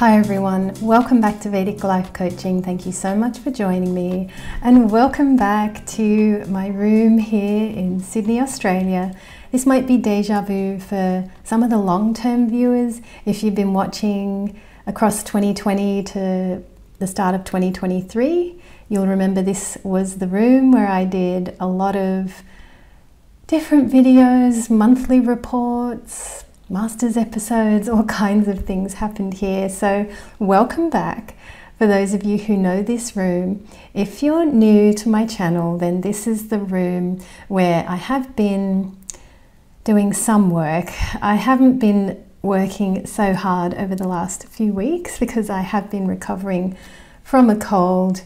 Hi everyone, welcome back to Vedic Life Coaching. Thank you so much for joining me, and welcome back to my room here in Sydney, Australia. This might be deja vu for some of the long-term viewers. If you've been watching across 2020 to the start of 2023, you'll remember this was the room where I did a lot of different videos, monthly reports, Masters episodes, all kinds of things happened here. So welcome back. For those of you who know this room, if you're new to my channel, then this is the room where I have been doing some work. I haven't been working so hard over the last few weeks because I have been recovering from a cold,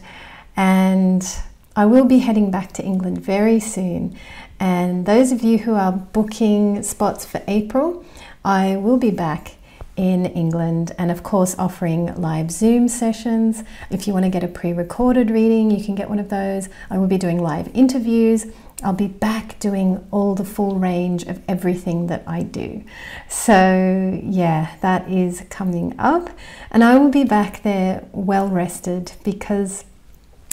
and I will be heading back to England very soon. And those of you who are booking spots for April, I will be back in England and of course offering live Zoom sessions. If you want to get a pre-recorded reading, you can get one of those. I will be doing live interviews. I'll be back doing all the full range of everything that I do. So yeah, that is coming up, and I will be back there well rested, because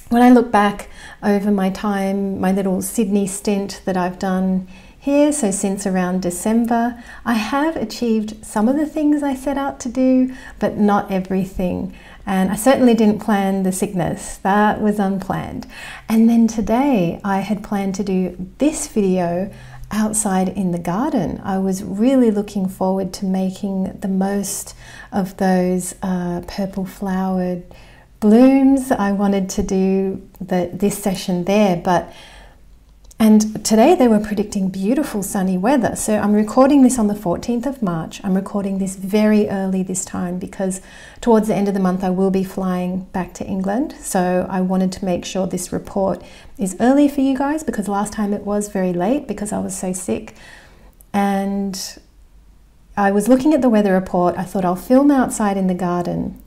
when I look back over my time, my little Sydney stint that I've done here, so since around December, I have achieved some of the things I set out to do, but not everything. And I certainly didn't plan the sickness. That was unplanned. And then today I had planned to do this video outside in the garden. I was really looking forward to making the most of those purple flowered blooms. I wanted to do this session there, and today they were predicting beautiful sunny weather. So I'm recording this on the 14th of March. I'm recording this very early this time because towards the end of the month I will be flying back to England. So I wanted to make sure this report is early for you guys, because last time it was very late because I was so sick. And I was looking at the weather report. I thought I'll film outside in the garden.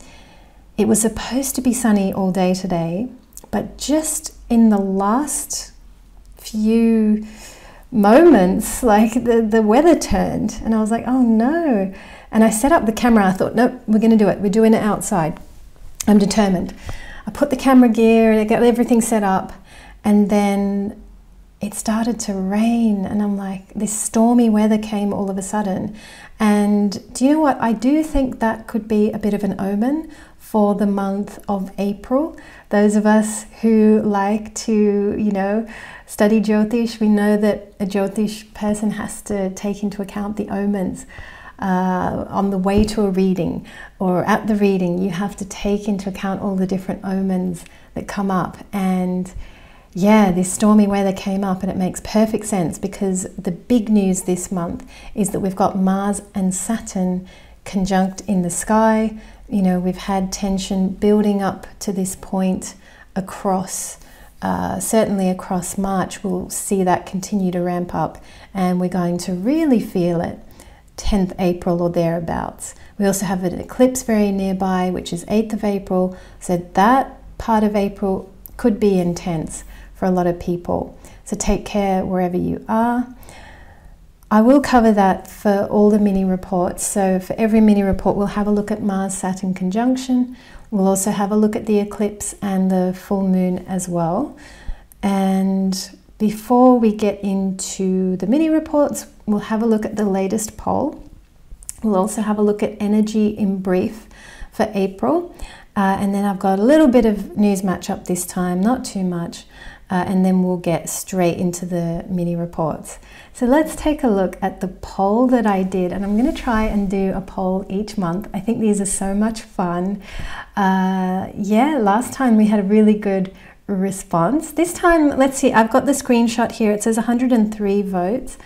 It was supposed to be sunny all day today, but just in the last few moments, like the weather turned, and I was like, oh no. And I set up the camera. I thought, nope, we're gonna do it. We're doing it outside. I'm determined. I put the camera gear and I got everything set up, and then it started to rain, and I'm like, this stormy weather came all of a sudden. And do you know what? I do think that could be a bit of an omen for the month of April. Those of us who like to, you know, study Jyotish, we know that a Jyotish person has to take into account the omens on the way to a reading or at the reading. You have to take into account all the different omens that come up. And yeah, this stormy weather came up, and it makes perfect sense because the big news this month is that we've got Mars and Saturn conjunct in the sky. You know, we've had tension building up to this point across, certainly across March. We'll see that continue to ramp up, and we're going to really feel it 10th April or thereabouts. We also have an eclipse very nearby, which is 8th of April. So that part of April could be intense for a lot of people. So take care wherever you are. I will cover that for all the mini reports. So for every mini report, we'll have a look at Mars-Saturn conjunction. We'll also have a look at the eclipse and the full moon as well. And before we get into the mini reports, we'll have a look at the latest poll. We'll also have a look at energy in brief for April. And then I've got a little bit of news matchup this time, not too much. And then we'll get straight into the mini reports. So let's take a look at the poll that I did, and I'm going to try and do a poll each month. I think these are so much fun. Yeah, last time we had a really good response. This time, let's see, I've got the screenshot here. It says 103 votes.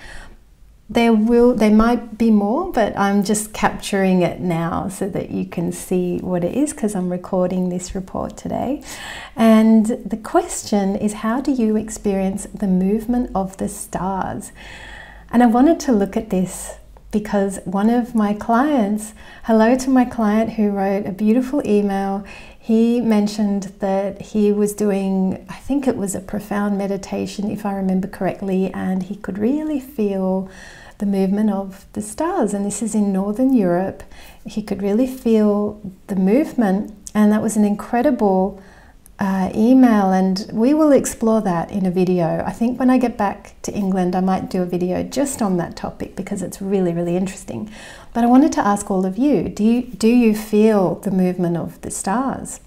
There might be more, but I'm just capturing it now so that you can see what it is, because I'm recording this report today. And the question is, how do you experience the movement of the stars? And I wanted to look at this because one of my clients, hello to my client who wrote a beautiful email, he mentioned that he was doing, I think it was a profound meditation, if I remember correctly, and he could really feel the movement of the stars. And this is in Northern Europe. He could really feel the movement, and that was an incredible email, and we will explore that in a video. I think when I get back to England, I might do a video just on that topic because it's really, really interesting. But I wanted to ask all of you, do you feel the movement of the stars?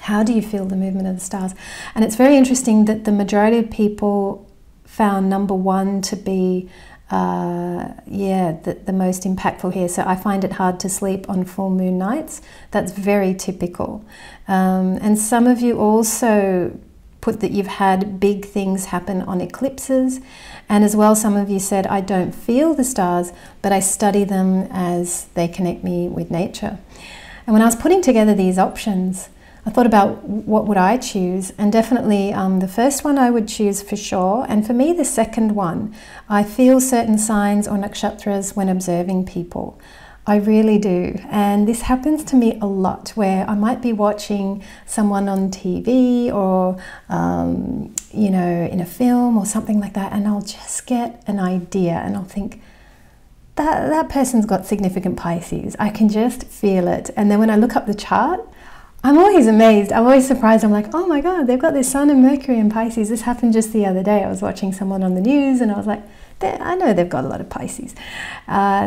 How do you feel the movement of the stars? And it's very interesting that the majority of people found number one to be the most impactful here. So I find it hard to sleep on full moon nights. That's very typical. And some of you also put that you've had big things happen on eclipses. And as well, some of you said, I don't feel the stars, but I study them as they connect me with nature. And when I was putting together these options, I thought about what would I choose, and definitely the first one I would choose for sure, and for me the second one. I feel certain signs or nakshatras when observing people. I really do, and this happens to me a lot, where I might be watching someone on TV or you know, in a film or something like that, and I'll just get an idea and I'll think, that person's got significant Pisces. I can just feel it. And then when I look up the chart, I'm always amazed, I'm always surprised, I'm like, oh my god, they've got their Sun and Mercury in Pisces. This happened just the other day. I was watching someone on the news and I was like, I know they've got a lot of Pisces.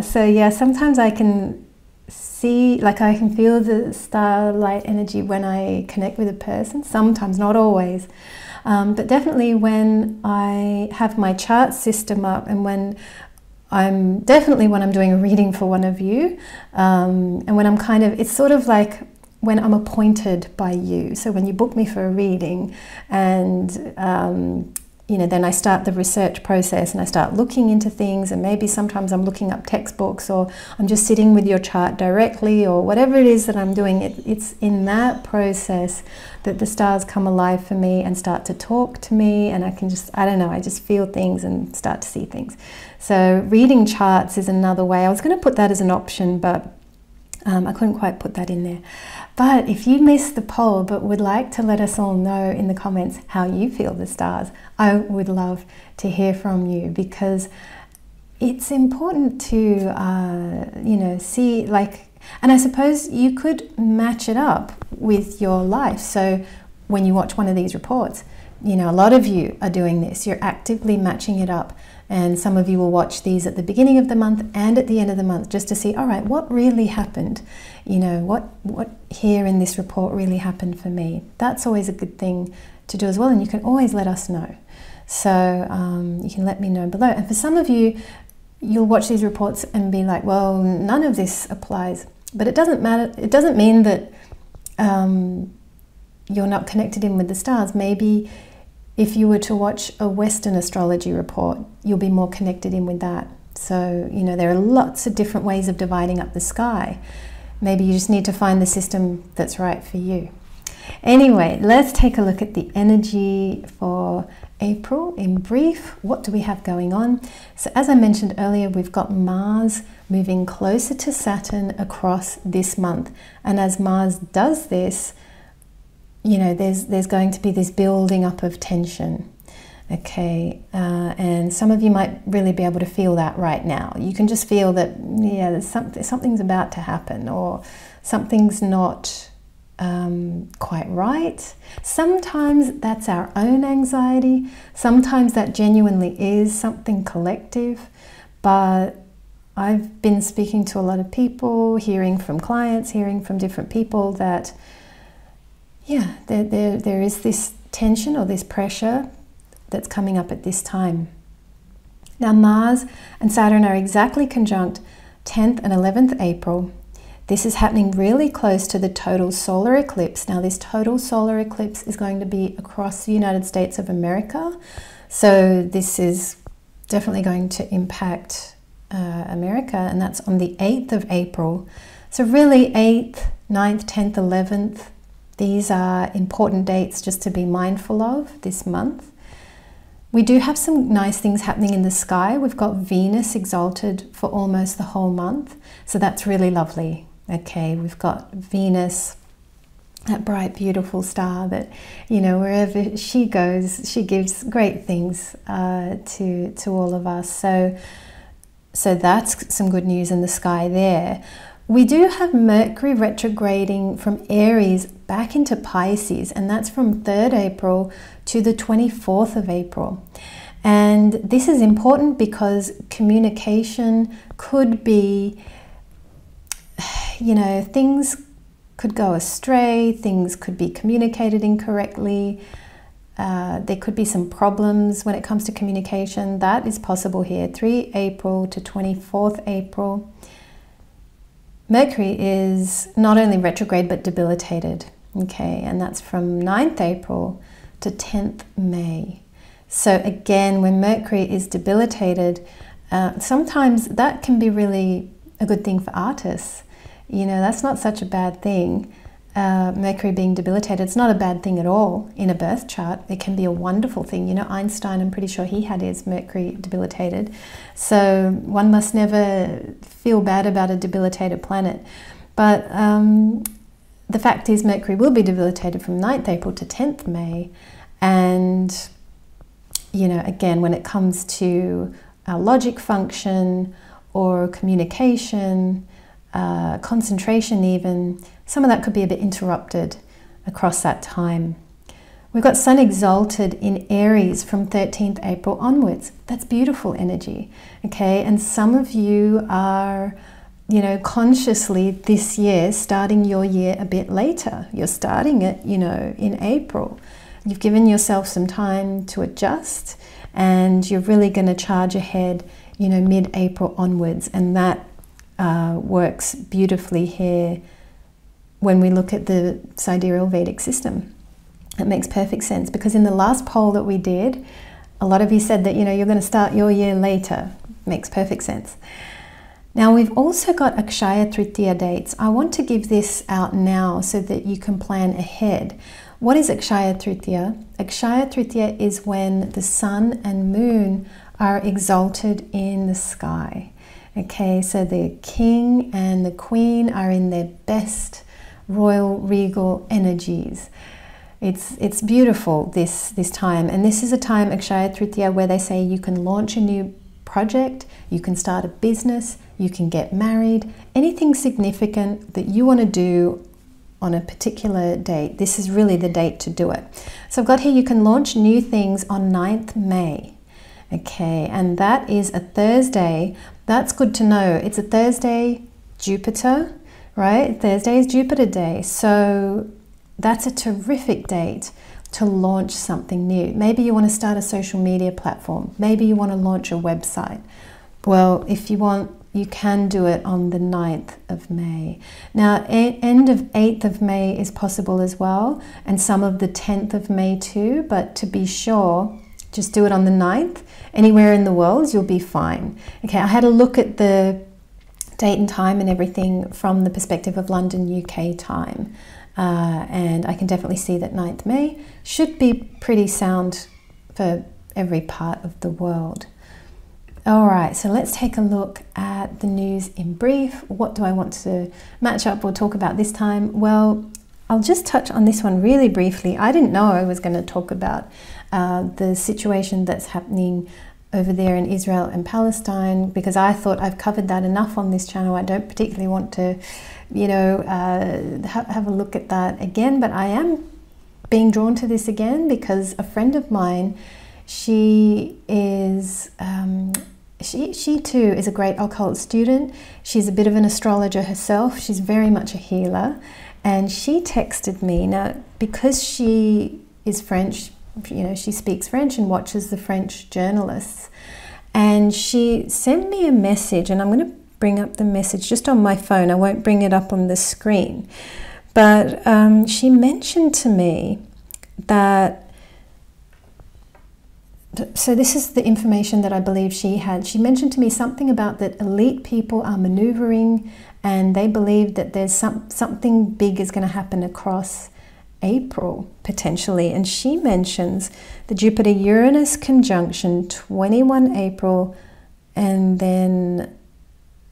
So yeah, sometimes I can see, like I can feel the starlight energy when I connect with a person, sometimes, not always. But definitely when I have my chart system up, and when I'm, definitely when I'm doing a reading for one of you, and when I'm kind of, it's sort of like, when I'm appointed by you. So when you book me for a reading, and you know, then I start the research process and I start looking into things, and maybe sometimes I'm looking up textbooks, or I'm just sitting with your chart directly, or whatever it is that I'm doing, it's in that process that the stars come alive for me and start to talk to me, and I can just, I don't know, I just feel things and start to see things. So reading charts is another way. I was going to put that as an option, but I couldn't quite put that in there. But if you missed the poll but would like to let us all know in the comments how you feel the stars, I would love to hear from you, because it's important to, you know, see, like, and I suppose you could match it up with your life. So when you watch one of these reports, you know, a lot of you are doing this, you're actively matching it up. And some of you will watch these at the beginning of the month and at the end of the month, just to see, all right, what really happened? You know, what here in this report really happened for me? That's always a good thing to do as well, and you can always let us know. So you can let me know below. And for some of you, you'll watch these reports and be like, well, none of this applies. But it doesn't matter. It doesn't mean that you're not connected in with the stars. Maybe if you were to watch a Western astrology report, you'll be more connected in with that. So, you know, there are lots of different ways of dividing up the sky. Maybe you just need to find the system that's right for you. Anyway, let's take a look at the energy for April in brief. What do we have going on? So as I mentioned earlier, we've got Mars moving closer to Saturn across this month. And as Mars does this, you know, there's going to be this building up of tension, okay? And some of you might really be able to feel that right now. You can just feel that, yeah, there's something's about to happen, or something's not quite right. Sometimes that's our own anxiety. Sometimes that genuinely is something collective. But I've been speaking to a lot of people, hearing from clients, hearing from different people that, yeah, there is this tension or this pressure that's coming up at this time. Now Mars and Saturn are exactly conjunct 10th and 11th April. This is happening really close to the total solar eclipse. Now this total solar eclipse is going to be across the United States of America. So this is definitely going to impact America, and that's on the 8th of April. So really 8th, 9th, 10th, 11th, these are important dates just to be mindful of this month. We do have some nice things happening in the sky. We've got Venus exalted for almost the whole month, so that's really lovely. Okay, we've got Venus, that bright, beautiful star that, you know, wherever she goes, she gives great things to all of us. So that's some good news in the sky there. We do have Mercury retrograding from Aries back into Pisces, and that's from 3rd April to the 24th of April. And this is important because communication could be, you know, things could go astray, things could be communicated incorrectly, there could be some problems when it comes to communication. That is possible here, 3 April to 24th April. Mercury is not only retrograde but debilitated, okay, and that's from 9th April to 10th May. So again, when Mercury is debilitated, sometimes that can be really a good thing for artists. You know, that's not such a bad thing. Mercury being debilitated, it's not a bad thing at all in a birth chart. It can be a wonderful thing. You know, Einstein, I'm pretty sure he had his Mercury debilitated. So one must never feel bad about a debilitated planet. But the fact is Mercury will be debilitated from 9th April to 10th May. And, you know, again, when it comes to our logic function or communication, concentration even, some of that could be a bit interrupted across that time. We've got Sun exalted in Aries from 13th April onwards. That's beautiful energy, okay? And some of you are, you know, consciously this year starting your year a bit later. You're starting it, you know, in April. You've given yourself some time to adjust, and you're really going to charge ahead, you know, mid-April onwards, and that works beautifully here when we look at the sidereal Vedic system. It makes perfect sense, because in the last poll that we did, a lot of you said that, you know, you're going to start your year later. Makes perfect sense. Now we've also got Akshaya Tritiya dates. I want to give this out now so that you can plan ahead. What is Akshaya Tritiya? Akshaya Tritiya is when the sun and moon are exalted in the sky. Okay, so the king and the queen are in their best royal regal energies. It's beautiful this time, and this is a time, Akshaya Tritiya, where they say you can launch a new project, you can start a business, you can get married, anything significant that you want to do on a particular date. This is really the date to do it. So I've got here, you can launch new things on 9th May. Okay, and that is a Thursday. That's good to know. It's a Thursday, Jupiter, right? Thursday is Jupiter Day. So that's a terrific date to launch something new. Maybe you want to start a social media platform. Maybe you want to launch a website. Well, if you want, you can do it on the 9th of May. Now, end of 8th of May is possible as well, and some of the 10th of May too, but to be sure, just do it on the 9th. Anywhere in the world, you'll be fine. Okay, I had a look at the date and time and everything from the perspective of London, UK time. And I can definitely see that 9th May should be pretty sound for every part of the world. All right, so let's take a look at the news in brief. What do I want to match up or talk about this time? Well, I'll just touch on this one really briefly. I didn't know I was going to talk about the situation that's happening over there in Israel and Palestine, because I thought I've covered that enough on this channel. I don't particularly want to, you know, have a look at that again, but I am being drawn to this again because a friend of mine, she is, she too is a great occult student. She's a bit of an astrologer herself. She's very much a healer. And she texted me, now because she is French, you know, she speaks French and watches the French journalists, and she sent me a message, and I'm going to bring up the message just on my phone. I won't bring it up on the screen, but she mentioned to me that, so this is the information that I believe she had. She mentioned to me something about that elite people are maneuvering, and they believe that there's something big is going to happen across April, potentially. And she mentions the Jupiter-Uranus conjunction, 21 April, and then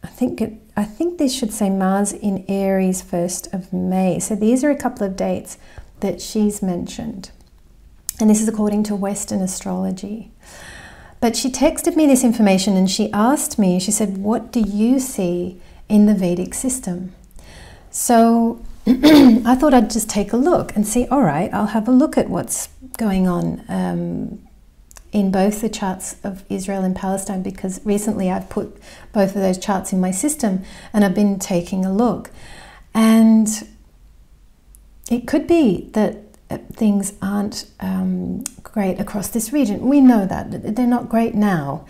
I think this should say Mars in Aries, 1st of May. So these are a couple of dates that she's mentioned. And this is according to Western astrology. But she texted me this information and she asked me, she said, what do you see in the Vedic system? So I thought I'd just take a look and see, all right, I'll have a look at what's going on in both the charts of Israel and Palestine, because recently I've put both of those charts in my system and I've been taking a look. And it could be that things aren't great across this region. We know that. They're not great now.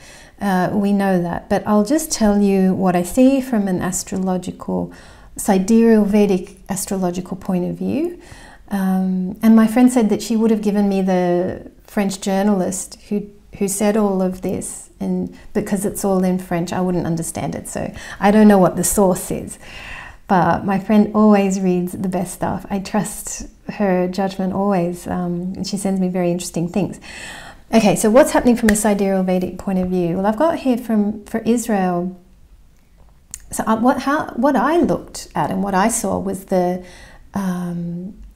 We know that. But I'll just tell you what I see from an astrological, sidereal Vedic astrological point of view. And my friend said that she would have given me the French journalist who said all of this, and because it's all in French, I wouldn't understand it. So I don't know what the source is. But my friend always reads the best stuff. I trust her judgment always, and she sends me very interesting things. Okay, so what's happening from a sidereal Vedic point of view? Well, I've got here for Israel. So what I looked at and what I saw was the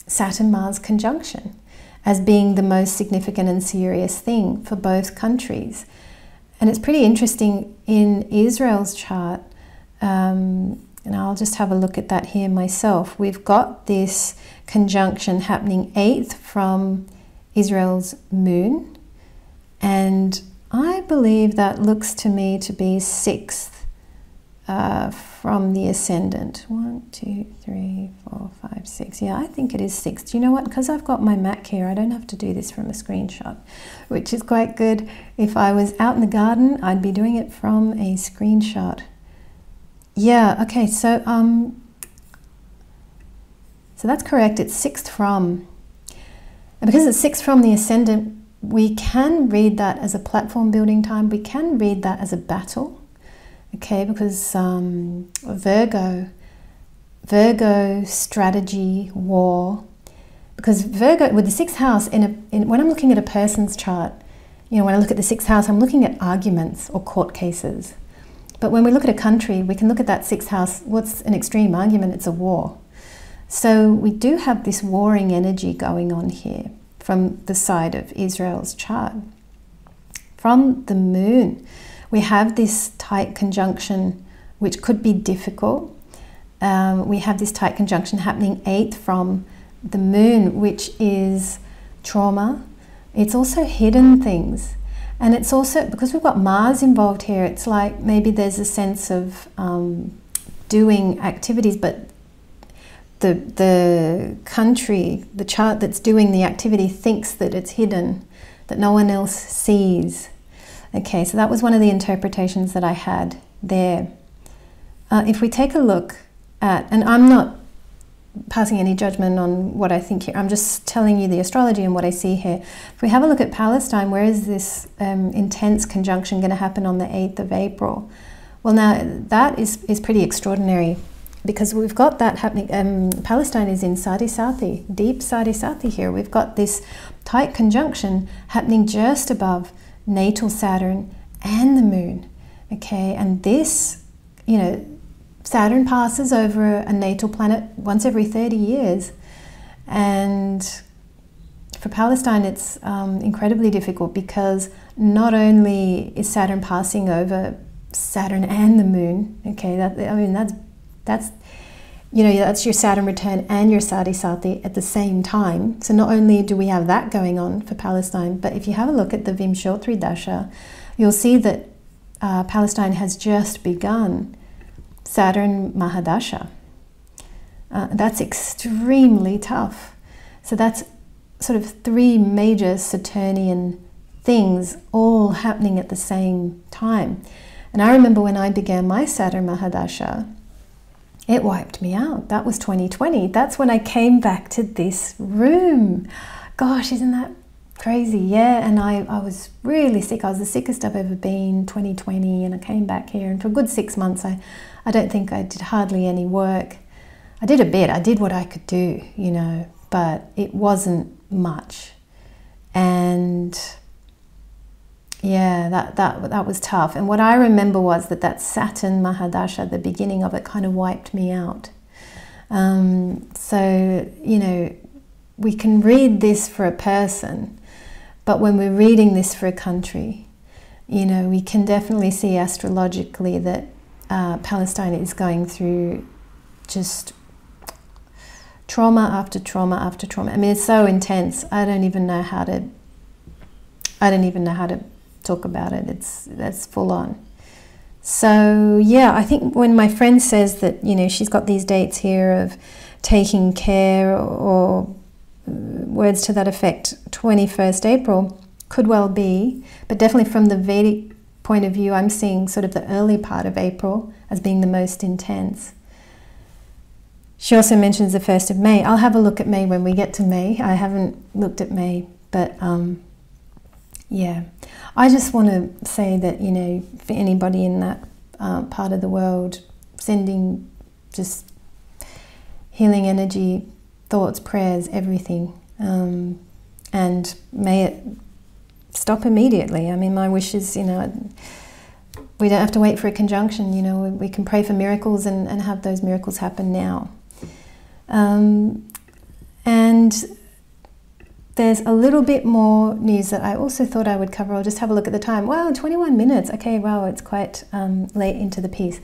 Saturn-Mars conjunction as being the most significant and serious thing for both countries. And it's pretty interesting in Israel's chart. And I'll just have a look at that here myself. We've got this conjunction happening 8th from Israel's moon. And I believe that looks to me to be 6th from the ascendant. 1, 2, 3, 4, 5, 6. Yeah, I think it is 6th. Do you know what? Because I've got my Mac here, I don't have to do this from a screenshot, which is quite good. If I was out in the garden, I'd be doing it from a screenshot. Yeah, okay, so so that's correct, it's 6th from. And because it's 6th from the ascendant, we can read that as a platform building time, we can read that as a battle, okay, because Virgo, strategy, war, because Virgo, with the 6th house, when I'm looking at a person's chart, you know, when I look at the 6th house, I'm looking at arguments or court cases. But when we look at a country, we can look at that 6th house. What's an extreme argument? It's a war. So we do have this warring energy going on here from the side of Israel's chart. From the moon, we have this tight conjunction, which could be difficult. We have this tight conjunction happening 8th from the moon, which is trauma. It's also hidden things. And it's also, because we've got Mars involved here, it's like maybe there's a sense of doing activities, but the country, the chart that's doing the activity thinks that it's hidden, that no one else sees. Okay, so that was one of the interpretations that I had there. If we take a look at, and I'm not passing any judgment on what I think here. I'm just telling you the astrology and what I see here. If we have a look at Palestine, where is this intense conjunction going to happen on the 8th of April? Well, now that is pretty extraordinary, because we've got that happening. Palestine is in Sadi Sati, deep Sadi Sati here. We've got this tight conjunction happening just above natal Saturn and the moon. Okay, and this, you know, Saturn passes over a natal planet once every 30 years. And for Palestine, it's incredibly difficult, because not only is Saturn passing over Saturn and the moon, okay, that's you know, that's your Saturn return and your Sadi Sati at the same time. So not only do we have that going on for Palestine, but if you have a look at the Vimshotri Dasha, you'll see that Palestine has just begun Saturn Mahadasha. That's extremely tough. So that's sort of 3 major Saturnian things all happening at the same time. And I remember when I began my Saturn Mahadasha, it wiped me out. That was 2020. That's when I came back to this room. Gosh, isn't that crazy? Yeah, and I was really sick. I was the sickest I've ever been, 2020, and I came back here, and for a good 6 months I don't think I did hardly any work. I did a bit. I did what I could do, you know, but it wasn't much. And yeah, that was tough. And what I remember was that Saturn Mahadasha, the beginning of it, kind of wiped me out. So, you know, we can read this for a person, but when we're reading this for a country, you know, we can definitely see astrologically that Palestine is going through just trauma after trauma after trauma. I mean, it's so intense. I don't even know how to talk about it. That's full on. So yeah, I think when my friend says that, you know, she's got these dates here of taking care or words to that effect, 21st April could well be, but definitely from the Vedic point of view, I'm seeing sort of the early part of April as being the most intense. She also mentions the 1st of May. I'll have a look at May when we get to May. I haven't looked at May, but yeah. I just want to say that, you know, for anybody in that part of the world, sending just healing energy, thoughts, prayers, everything. And may it stop immediately. I mean, my wish is, you know, we don't have to wait for a conjunction. You know, we can pray for miracles and have those miracles happen now. And there's a little bit more news that I also thought I would cover. I'll just have a look at the time. Wow, 21 minutes. Okay, wow, it's quite late into the piece.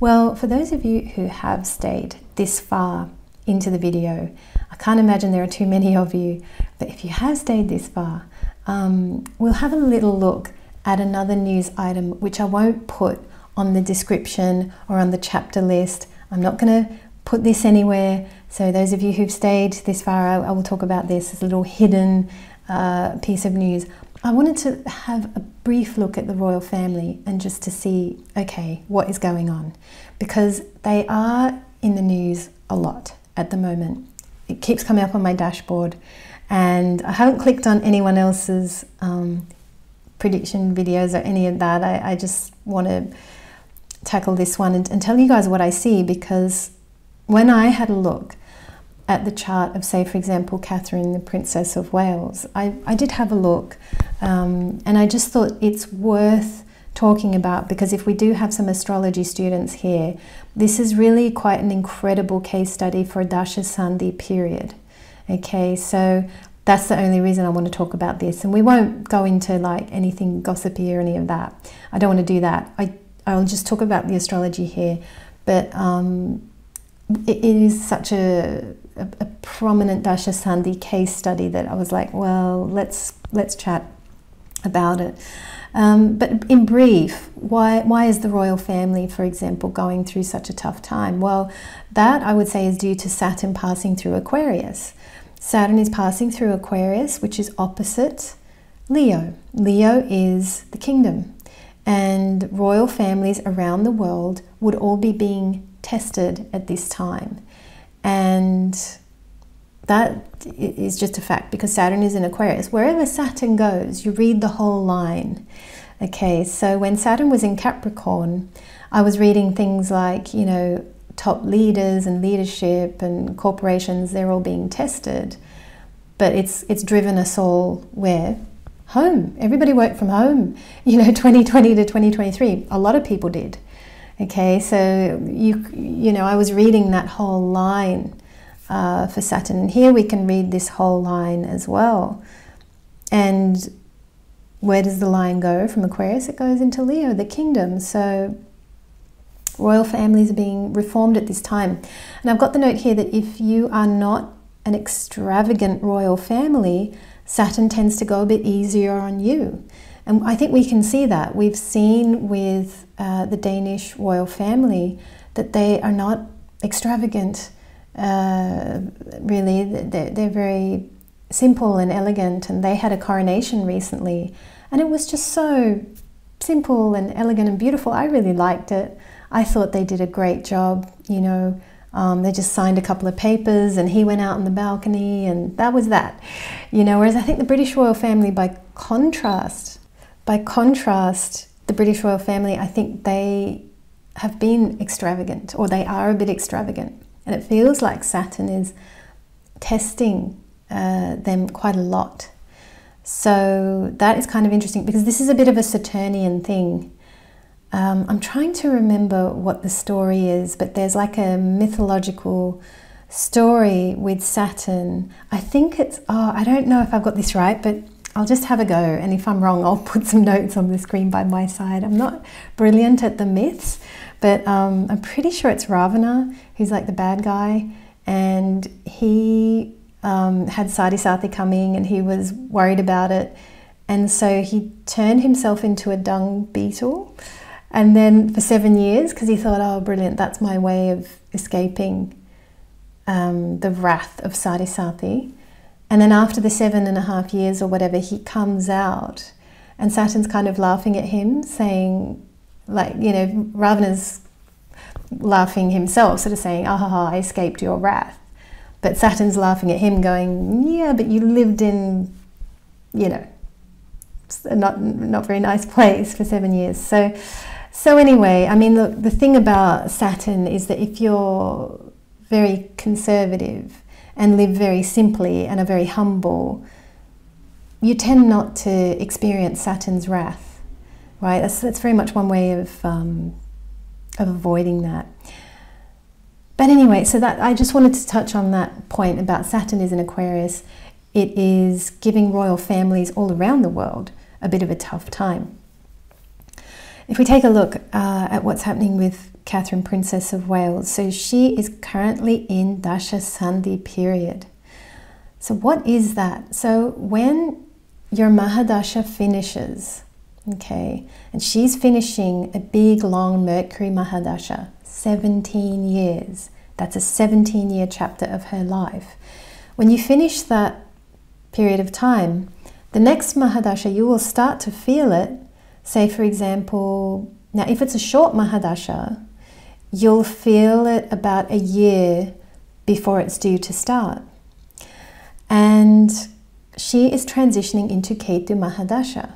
Well, for those of you who have stayed this far into the video, I can't imagine there are too many of you, but if you have stayed this far, we'll have a little look at another news item, which I won't put on the description or on the chapter list. I'm not going to put this anywhere, so those of you who've stayed this far, I will talk about this as a little hidden piece of news. I wanted to have a brief look at the royal family and just to see, okay, what is going on, because they are in the news a lot at the moment. It keeps coming up on my dashboard, and I haven't clicked on anyone else's prediction videos or any of that. I just want to tackle this one and tell you guys what I see, because when I had a look at the chart of, say, for example, Catherine, the Princess of Wales, I did have a look, and I just thought it's worth talking about, because if we do have some astrology students here, this is really quite an incredible case study for a Dasha Sandhi period. Okay, so that's the only reason I want to talk about this, and we won't go into like anything gossipy or any of that. I don't want to do that. I'll just talk about the astrology here, but it is such a prominent Dasha Sandhi case study that I was like, well, let's chat about it. But in brief, why is the royal family, for example, going through such a tough time? Well, that I would say is due to Saturn passing through Aquarius. Saturn is passing through Aquarius, which is opposite Leo. Leo is the kingdom, and royal families around the world would all be being tested at this time, and that is just a fact because Saturn is in Aquarius. Wherever Saturn goes, you read the whole line. Okay, so when Saturn was in Capricorn, I was reading things like, you know, top leaders and leadership and corporations, they're all being tested, but it's driven us all where? Home. Everybody worked from home, you know, 2020 to 2023. A lot of people did. Okay, so you know, I was reading that whole line for Saturn, and here we can read this whole line as well. And where does the line go from Aquarius? It goes into Leo, the kingdom. So royal families are being reformed at this time. And I've got the note here that if you are not an extravagant royal family, Saturn tends to go a bit easier on you. And I think we can see that. We've seen with the Danish royal family that they are not extravagant, really. They're very simple and elegant, and they had a coronation recently, and it was just so simple and elegant and beautiful. I really liked it. I thought they did a great job, you know. They just signed a couple of papers, and he went out on the balcony, and that was that. You know, whereas I think the British royal family, by contrast, the British royal family, I think they have been extravagant, or they are a bit extravagant. And it feels like Saturn is testing them quite a lot. So that is kind of interesting because this is a bit of a Saturnian thing. I'm trying to remember what the story is, but there's like a mythological story with Saturn. I think it's, oh, I don't know if I've got this right, but I'll just have a go. And if I'm wrong, I'll put some notes on the screen by my side. I'm not brilliant at the myths, but I'm pretty sure it's Ravana, who's like the bad guy. And he had Sadi Sati coming and he was worried about it. And so he turned himself into a dung beetle. And then for 7 years, because he thought, oh, brilliant, that's my way of escaping the wrath of Sadi Sati. And then after the 7.5 years or whatever, he comes out and Saturn's kind of laughing at him, saying, like, you know, Ravana's laughing himself, sort of saying, ah, ha, ha, I escaped your wrath. But Saturn's laughing at him going, yeah, but you lived in, you know, not very nice place for 7 years. So anyway, I mean, look, the thing about Saturn is that if you're very conservative and live very simply and are very humble, you tend not to experience Saturn's wrath, right? That's very much one way of avoiding that. But anyway, so that I just wanted to touch on that point about Saturn is in Aquarius. It is giving royal families all around the world a bit of a tough time. If we take a look at what's happening with Catherine, Princess of Wales, so she is currently in Dasha Sandhi period. So what is that? So when your Mahadasha finishes, okay, and she's finishing a big long Mercury Mahadasha, 17 years. That's a 17-year chapter of her life. When you finish that period of time, the next Mahadasha, you will start to feel it. Say, for example, now if it's a short Mahadasha, you'll feel it about a year before it's due to start. And she is transitioning into Ketu Mahadasha.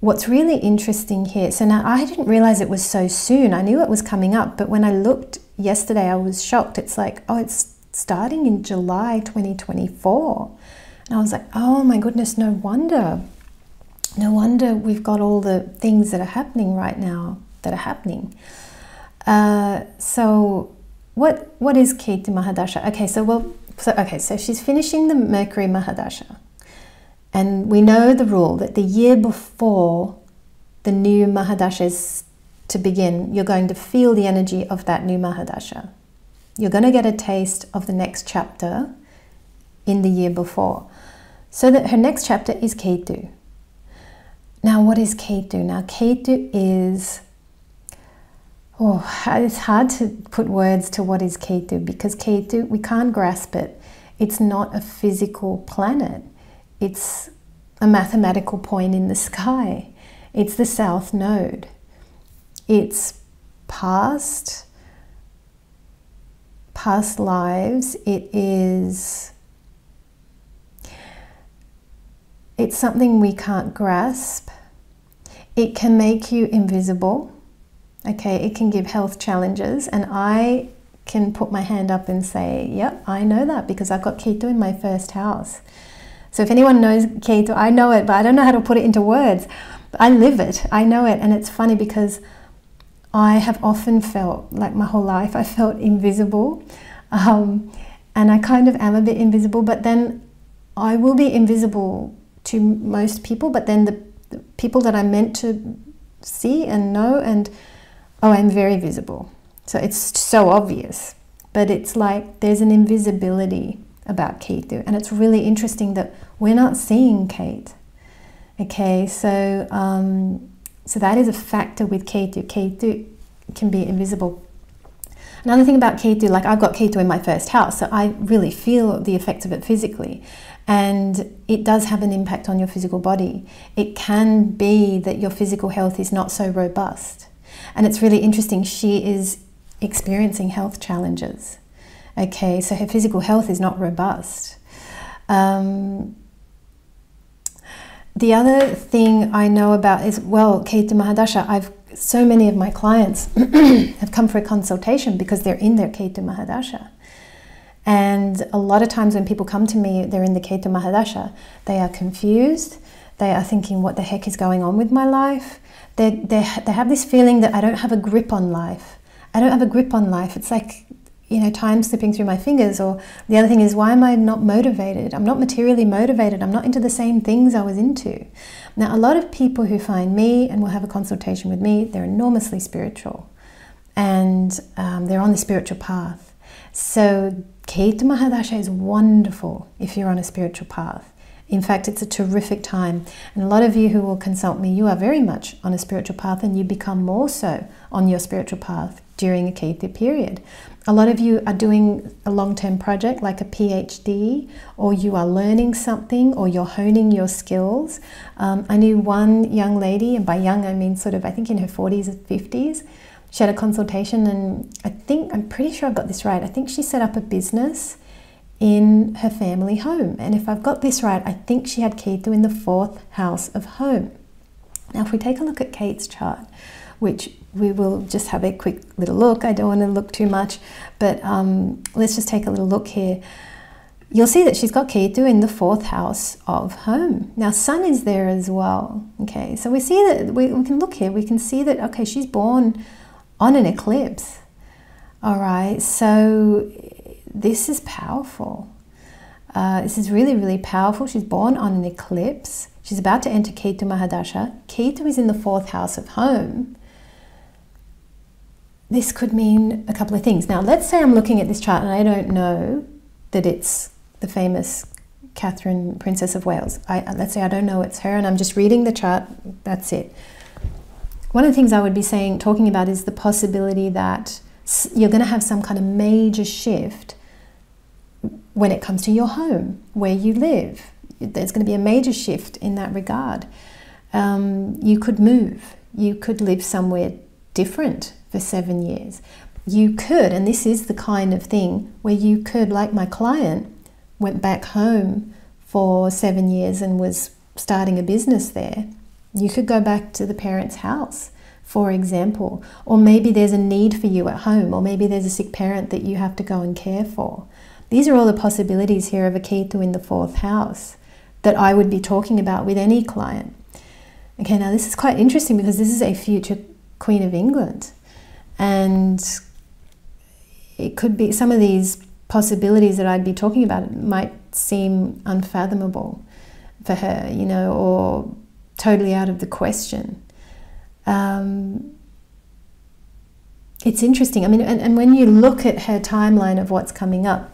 What's really interesting here, so now I didn't realize it was so soon. I knew it was coming up, but when I looked yesterday, I was shocked. It's like, oh, it's starting in July 2024. And I was like, oh my goodness, no wonder. No wonder we've got all the things that are happening right now that are happening. So what is Ketu Mahadasha? Okay, so she's finishing the Mercury Mahadasha. And we know the rule that the year before the new Mahadasha is to begin, you're going to feel the energy of that new Mahadasha. You're going to get a taste of the next chapter in the year before. So that her next chapter is Ketu. Now, what is Ketu? Now, Ketu is... oh, it's hard to put words to what is Ketu, because Ketu, we can't grasp it. It's not a physical planet. It's a mathematical point in the sky. It's the south node. It's past lives. It is, it's something we can't grasp. It can make you invisible. Okay, it can give health challenges, and I can put my hand up and say, yep, I know that because I've got Ketu in my first house. So if anyone knows Ketu, I know it, but I don't know how to put it into words. But I live it, I know it. And it's funny because I have often felt, like my whole life, I felt invisible. And I kind of am a bit invisible, but then I will be invisible to most people, but then the people that I'm meant to see and know, and oh, I'm very visible. So it's so obvious, but it's like there's an invisibility about Ketu, and it's really interesting that we're not seeing Kate. Okay, so so that is a factor with Ketu. Ketu can be invisible. Another thing about Ketu, like I've got Ketu in my first house, so I really feel the effects of it physically, and it does have an impact on your physical body. It can be that your physical health is not so robust, and it's really interesting. She is experiencing health challenges. Okay, so her physical health is not robust. The other thing I know about is, well, Ketu Mahadasha, so many of my clients have come for a consultation because they're in their Ketu Mahadasha. And a lot of times when people come to me, they're in the Ketu Mahadasha. They are confused. They are thinking, what the heck is going on with my life? They have this feeling that I don't have a grip on life. I don't have a grip on life. It's like, you know, time slipping through my fingers. Or the other thing is, why am I not motivated? I'm not materially motivated. I'm not into the same things I was into. Now, a lot of people who find me and will have a consultation with me, they're enormously spiritual. And they're on the spiritual path. So Ketu Mahadasha is wonderful if you're on a spiritual path. In fact, it's a terrific time. And a lot of you who will consult me, you are very much on a spiritual path, and you become more so on your spiritual path during a Ketu period. A lot of you are doing a long-term project like a PhD, or you are learning something, or you're honing your skills. I knew one young lady, and by young I mean sort of, I think in her 40s and 50s, she had a consultation, and I'm pretty sure I've got this right, I think she set up a business in her family home. And if I've got this right, I think she had Ketu in the 4th house of home. Now, if we take a look at Kate's chart, which we will just have a quick little look. I don't want to look too much, but let's just take a little look here. You'll see that she's got Ketu in the 4th house of home. Now, Sun is there as well. Okay, so we see that, we can look here, we can see that, okay, she's born on an eclipse. All right, so this is powerful. This is really, really powerful. She's born on an eclipse. She's about to enter Ketu Mahadasha. Ketu is in the 4th house of home. This could mean a couple of things. Now, let's say I'm looking at this chart and I don't know that it's the famous Catherine, Princess of Wales. Let's say I don't know it's her and I'm just reading the chart, that's it. One of the things I would be talking about is the possibility that you're going to have some kind of major shift when it comes to your home, where you live. There's going to be a major shift in that regard. You could move. You could live somewhere different for 7 years. You could, and this is the kind of thing where you could, like my client, went back home for 7 years and was starting a business there. You could go back to the parents' house, for example. Or maybe there's a need for you at home, or maybe there's a sick parent that you have to go and care for. These are all the possibilities here of a Ketu in the 4th house that I would be talking about with any client. Okay, now this is quite interesting because this is a future Queen of England, and it could be some of these possibilities that I'd be talking about. It might seem unfathomable for her, you know, or totally out of the question. It's interesting. I mean, and when you look at her timeline of what's coming up,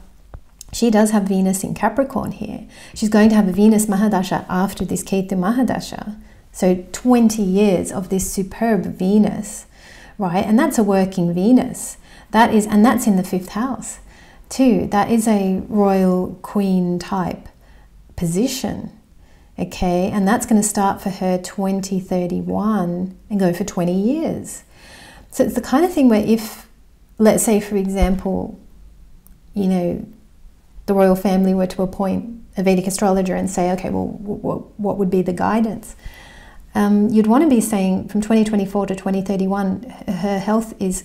she does have Venus in Capricorn here. She's going to have a Venus Mahadasha after this Ketu Mahadasha. So 20 years of this superb Venus, right? And that's a working Venus. That is, and that's in the 5th house too. That is a royal queen type position. Okay, and that's going to start for her 2031 and go for 20 years. So it's the kind of thing where if, let's say, for example, you know, the royal family were to appoint a Vedic astrologer and say, okay, well, what would be the guidance? You'd want to be saying from 2024 to 2031, her health is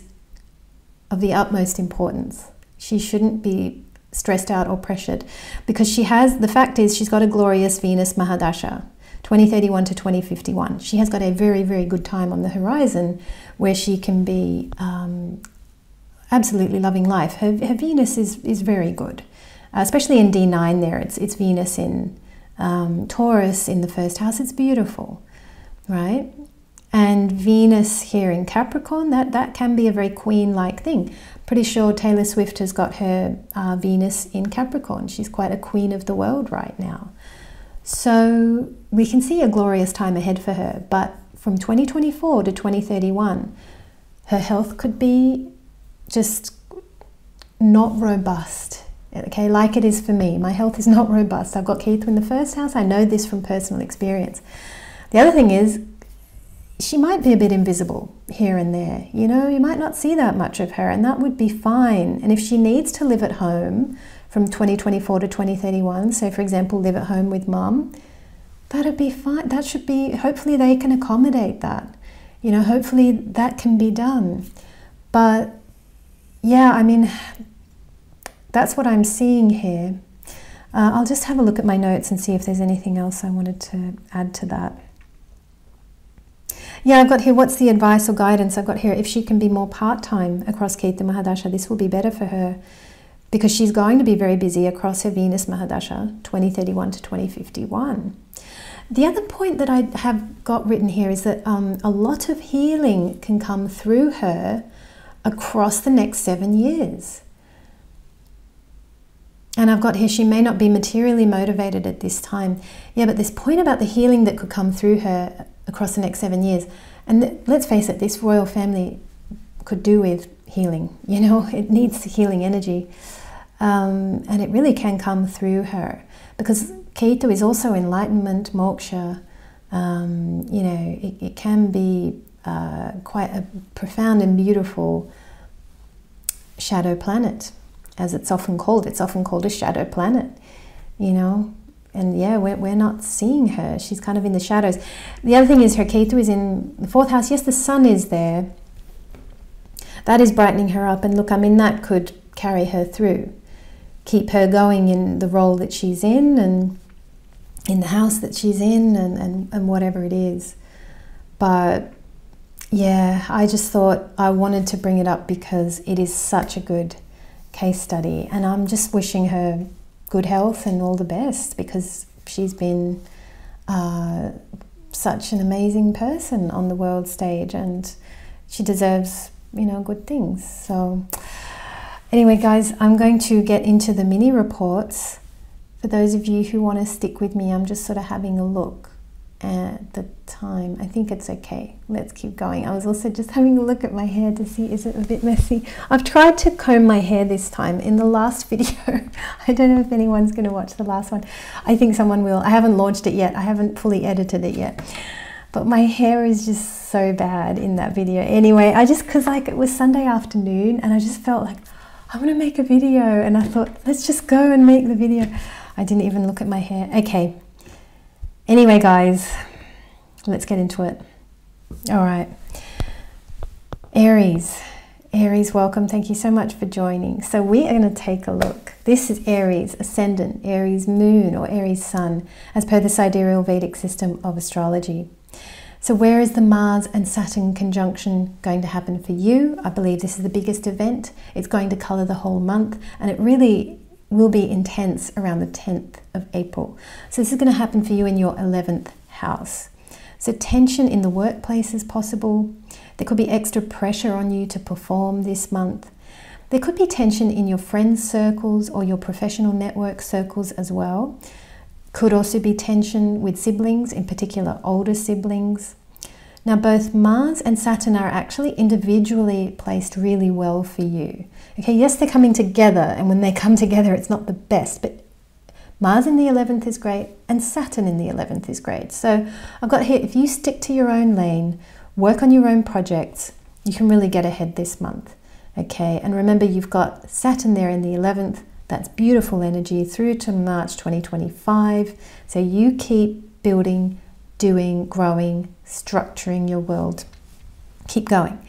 of the utmost importance. She shouldn't be stressed out or pressured, because she has, the fact is, she's got a glorious Venus Mahadasha, 2031 to 2051. She has got a very, very good time on the horizon where she can be absolutely loving life. Her Venus is very good, especially in D9 there. It's Venus in Taurus in the 1st house. It's beautiful, right? And Venus here in Capricorn, that can be a very queen-like thing. Pretty sure Taylor Swift has got her Venus in Capricorn. She's quite a queen of the world right now. So we can see a glorious time ahead for her, but from 2024 to 2031, her health could be just not robust. Okay, like it is for me. My health is not robust. I've got Ketu in the 1st house. I know this from personal experience. The other thing is, she might be a bit invisible here and there. You know, you might not see that much of her, and that would be fine. And if she needs to live at home from 2024 to 2031, so for example, live at home with mum, that'd be fine. That should be, hopefully they can accommodate that. You know, hopefully that can be done. But yeah, I mean, that's what I'm seeing here. I'll just have a look at my notes and see if there's anything else I wanted to add to that. Yeah, I've got here, what's the advice or guidance? I've got here, if she can be more part-time across Ketu Mahadasha, this will be better for her, because she's going to be very busy across her Venus Mahadasha, 2031 to 2051. The other point that I have got written here is that a lot of healing can come through her across the next 7 years. And I've got here, she may not be materially motivated at this time. Yeah, but this point about the healing that could come through her across the next 7 years, and let's face it, this royal family could do with healing, you know, it needs healing energy, and it really can come through her, because Ketu is also enlightenment, moksha, you know, it can be quite a profound and beautiful shadow planet, as it's often called. It's often called a shadow planet, you know. And yeah, we're not seeing her. She's kind of in the shadows. The other thing is her Ketu is in the 4th house. Yes, the sun is there. That is brightening her up. And look, I mean, that could carry her through, keep her going in the role that she's in and in the house that she's in and whatever it is. But yeah, I just thought I wanted to bring it up because it is such a good case study. And I'm just wishing her good health and all the best, because she's been such an amazing person on the world stage, and she deserves, you know, good things. So anyway, guys, I'm going to get into the mini reports. For those of you who want to stick with me, I'm just sort of having a look at the time. I think it's okay. Let's keep going. I was also just having a look at my hair to see, is it a bit messy? I've tried to comb my hair this time. In the last video, I don't know if anyone's going to watch the last one. I think someone will. I haven't launched it yet. I haven't fully edited it yet. But my hair is just so bad in that video. Anyway, I just, because like it was Sunday afternoon and I just felt like, I want to make a video, and I thought, let's just go and make the video. I didn't even look at my hair. Okay. Anyway, guys, let's get into it. All right. Aries. Aries, welcome. Thank you so much for joining. So we are going to take a look. This is Aries ascendant, Aries moon, or Aries sun, as per the Sidereal Vedic system of astrology. So where is the Mars and Saturn conjunction going to happen for you? I believe this is the biggest event. It's going to color the whole month, and it really will be intense around the 10th of April. So this is going to happen for you in your 11th house. So tension in the workplace is possible. There could be extra pressure on you to perform this month. There could be tension in your friends' circles or your professional network circles as well. Could also be tension with siblings, in particular older siblings. Now, both Mars and Saturn are actually individually placed really well for you. Okay, yes, they're coming together, and when they come together, it's not the best, but Mars in the 11th is great, and Saturn in the 11th is great. So I've got here, if you stick to your own lane, work on your own projects, you can really get ahead this month. Okay, and remember, you've got Saturn there in the 11th. That's beautiful energy through to March 2025. So you keep building, doing, growing, structuring your world. Keep going.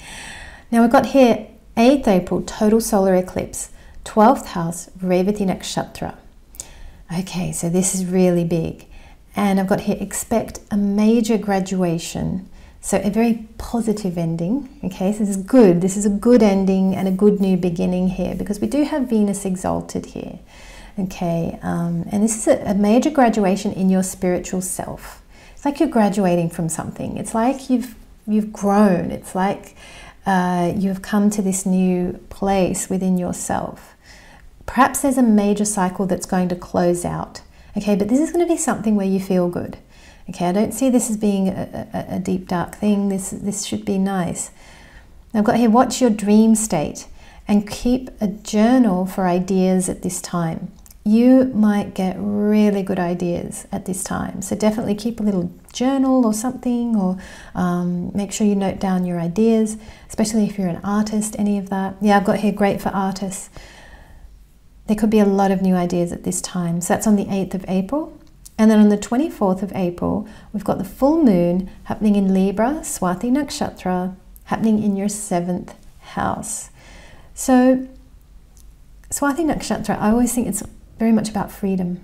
Now we've got here 8th April, total solar eclipse, 12th house, Revati Nakshatra. Okay, so this is really big. And I've got here, expect a major graduation. So a very positive ending. Okay, so this is good. This is a good ending and a good new beginning here, because we do have Venus exalted here. Okay, and this is a major graduation in your spiritual self. It's like you're graduating from something. It's like you've grown. It's like you've come to this new place within yourself. Perhaps there's a major cycle that's going to close out. Okay, but this is going to be something where you feel good. Okay, I don't see this as being a deep, dark thing. This should be nice. I've got here, what's your dream state? And keep a journal for ideas at this time. You might get really good ideas at this time. So definitely keep a little journal or something, or make sure you note down your ideas, especially if you're an artist, any of that. Yeah, I've got here, great for artists. There could be a lot of new ideas at this time. So that's on the 8th of April. And then on the 24th of April, we've got the full moon happening in Libra, Swati Nakshatra, happening in your 7th house. So Swati Nakshatra, I always think it's very much about freedom,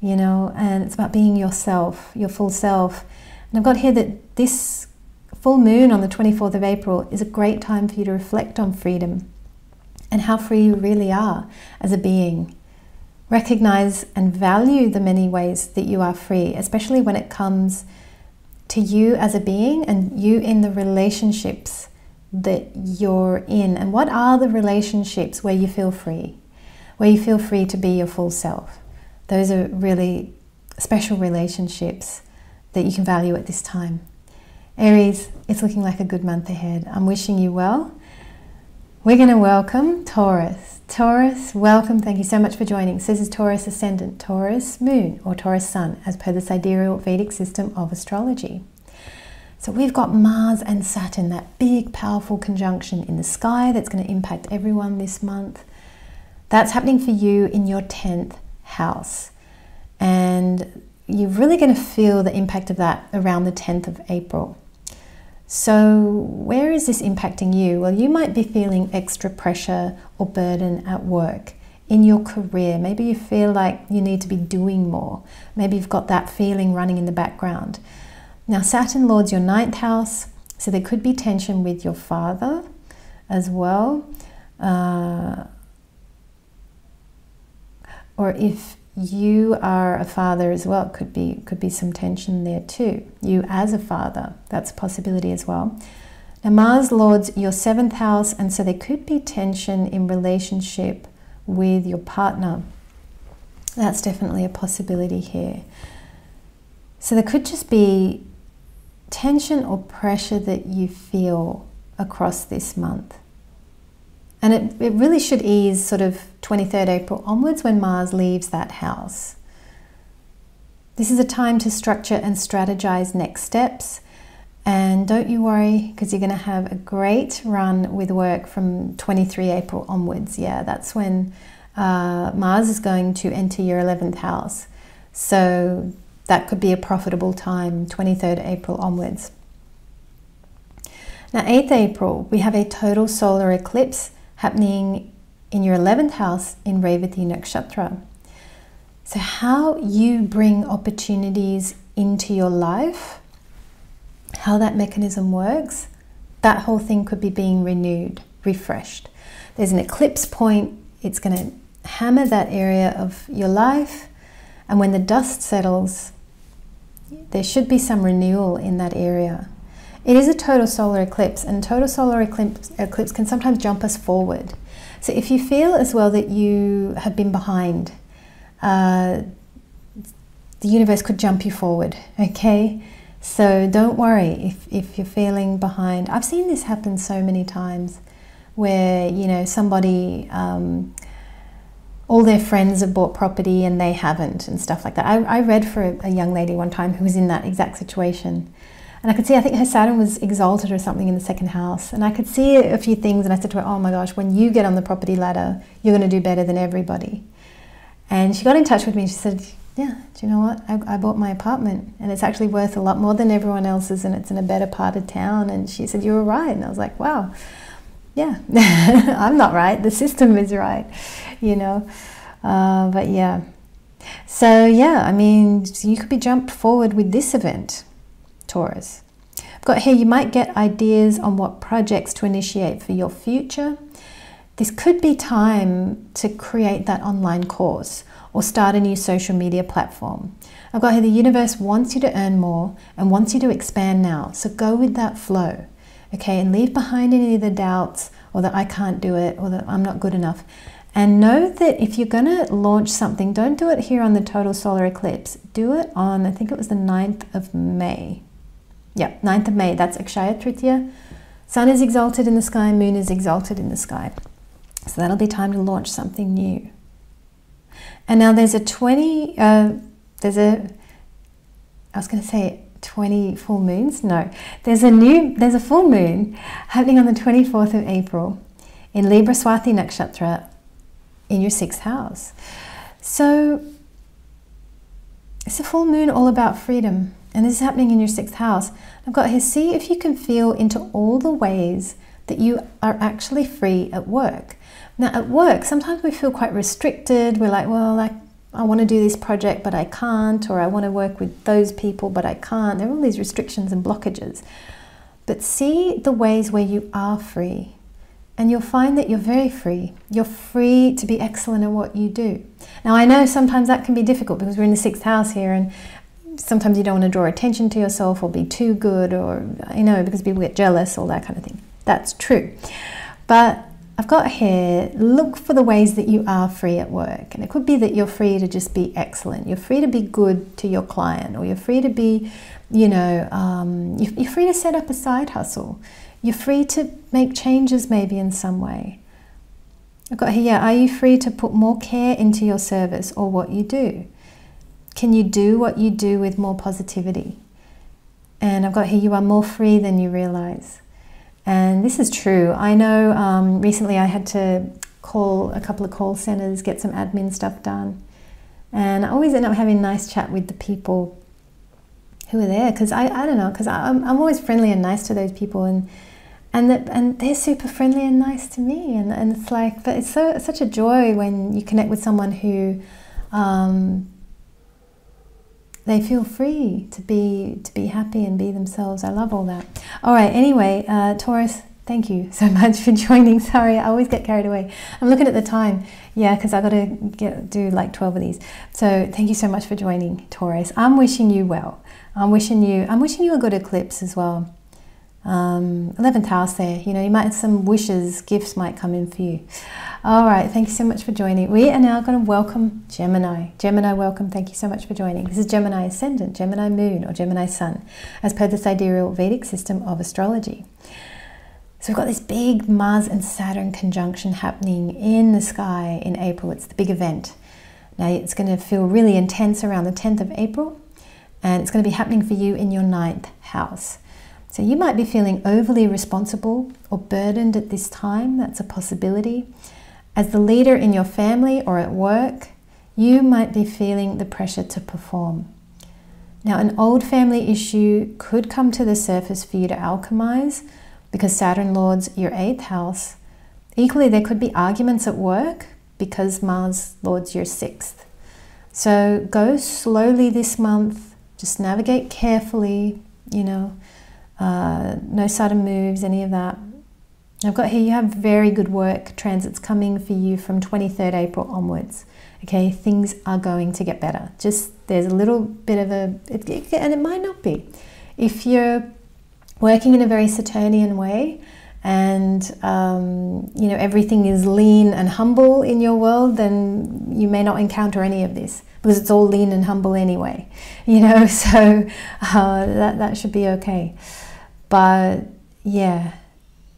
you know, and it's about being yourself, your full self. And I've got here that this full moon on the 24th of April is a great time for you to reflect on freedom and how free you really are as a being. Recognize and value the many ways that you are free, especially when it comes to you as a being and you in the relationships that you're in. And what are the relationships where you feel free, where you feel free to be your full self? Those are really special relationships that you can value at this time. Aries, it's looking like a good month ahead. I'm wishing you well. We're going to welcome Taurus. Taurus, welcome. Thank you so much for joining. So this is Taurus Ascendant, Taurus Moon, or Taurus Sun, as per the Sidereal Vedic system of astrology. So we've got Mars and Saturn, that big, powerful conjunction in the sky that's going to impact everyone this month. That's happening for you in your 10th house. And you're really going to feel the impact of that around the 10th of April. So where is this impacting you? Well, you might be feeling extra pressure or burden at work, in your career. Maybe you feel like you need to be doing more. Maybe you've got that feeling running in the background. Now, Saturn lords your 9th house, so there could be tension with your father as well. Or if you are a father as well, it could be some tension there too. You as a father, that's a possibility as well. Now, Mars lords your 7th house, and so there could be tension in relationship with your partner. That's definitely a possibility here. So there could just be tension or pressure that you feel across this month. And it really should ease sort of 23rd April onwards when Mars leaves that house. This is a time to structure and strategize next steps. And don't you worry, because you're going to have a great run with work from 23 April onwards. Yeah, that's when Mars is going to enter your 11th house. So that could be a profitable time, 23rd April onwards. Now, 8th April, we have a total solar eclipse happening in your 11th house in Revati Nakshatra. So how you bring opportunities into your life, how that mechanism works, that whole thing could be being renewed, refreshed. There's an eclipse point. It's going to hammer that area of your life. And when the dust settles, there should be some renewal in that area. It is a total solar eclipse, and total solar eclipse can sometimes jump us forward. So if you feel as well that you have been behind, the universe could jump you forward, okay? So don't worry if you're feeling behind. I've seen this happen so many times where, you know, somebody, all their friends have bought property and they haven't and stuff like that. I read for a young lady one time who was in that exact situation. And I could see, I think her Saturn was exalted or something in the 2nd house. And I could see a few things, and I said to her, oh my gosh, when you get on the property ladder, you're going to do better than everybody. And she got in touch with me and she said, yeah, do you know what? I bought my apartment and it's actually worth a lot more than everyone else's, and it's in a better part of town. And she said, you were right. And I was like, wow, yeah, I'm not right. The system is right, you know. But yeah. So yeah, I mean, you could be jumped forward with this event, Taurus. I've got here, you might get ideas on what projects to initiate for your future. This could be time to create that online course or start a new social media platform. I've got here, the universe wants you to earn more and wants you to expand now. So go with that flow, okay? And leave behind any of the doubts or that I can't do it or that I'm not good enough. And know that if you're going to launch something, don't do it here on the total solar eclipse. Do it on, I think it was the 9th of May. Yeah, 9th of May, that's Akshaya Tritiya. Sun is exalted in the sky, moon is exalted in the sky. So that'll be time to launch something new. And now there's a there's a full moon happening on the 24th of April in Libra Swati Nakshatra in your 6th house. So it's a full moon all about freedom. And this is happening in your 6th house. I've got here, see if you can feel into all the ways that you are actually free at work. Now at work, sometimes we feel quite restricted. We're like, well, I want to do this project, but I can't, or I want to work with those people, but I can't. There are all these restrictions and blockages. But see the ways where you are free, and you'll find that you're very free. You're free to be excellent at what you do. Now I know sometimes that can be difficult because we're in the 6th house here, and sometimes you don't want to draw attention to yourself or be too good, or, you know, because people get jealous, all that kind of thing. That's true. But I've got here, look for the ways that you are free at work. And it could be that you're free to just be excellent. You're free to be good to your client, or you're free to be, you know, you're free to set up a side hustle. You're free to make changes maybe in some way. I've got here, are you free to put more care into your service or what you do? Can you do what you do with more positivity? And I've got here, you are more free than you realize. And this is true. I know recently I had to call a couple of call centers, get some admin stuff done. And I always end up having a nice chat with the people who are there, because I don't know, because I'm always friendly and nice to those people, and they're super friendly and nice to me. And it's like, but it's such a joy when you connect with someone who they feel free to be happy and be themselves. I love all that. All right, anyway, Taurus, thank you so much for joining. Sorry, I always get carried away. I'm looking at the time. Yeah, because I've got to do like 12 of these. So thank you so much for joining, Taurus. I'm wishing you well. I'm wishing you a good eclipse as well. 11th house there, you know, you might have some wishes, gifts might come in for you. All right, thank you so much for joining. We are now going to welcome Gemini. Gemini, welcome. Thank you so much for joining. This is Gemini Ascendant, Gemini Moon, or Gemini Sun, as per the Sidereal Vedic system of astrology. So we've got this big Mars and Saturn conjunction happening in the sky in April. It's the big event. Now it's going to feel really intense around the 10th of April, and it's going to be happening for you in your 9th house. So you might be feeling overly responsible or burdened at this time. That's a possibility. As the leader in your family or at work, you might be feeling the pressure to perform. Now, an old family issue could come to the surface for you to alchemize, because Saturn lords your 8th house. Equally, there could be arguments at work because Mars lords your 6th. So go slowly this month. Just navigate carefully, you know. No sudden moves, any of that. I've got here, you have very good work transits coming for you from 23rd April onwards. Okay, things are going to get better. Just there's a little bit of a, and it might not be. If you're working in a very Saturnian way and, you know, everything is lean and humble in your world, then you may not encounter any of this, because it's all lean and humble anyway, you know, so that should be okay. But yeah,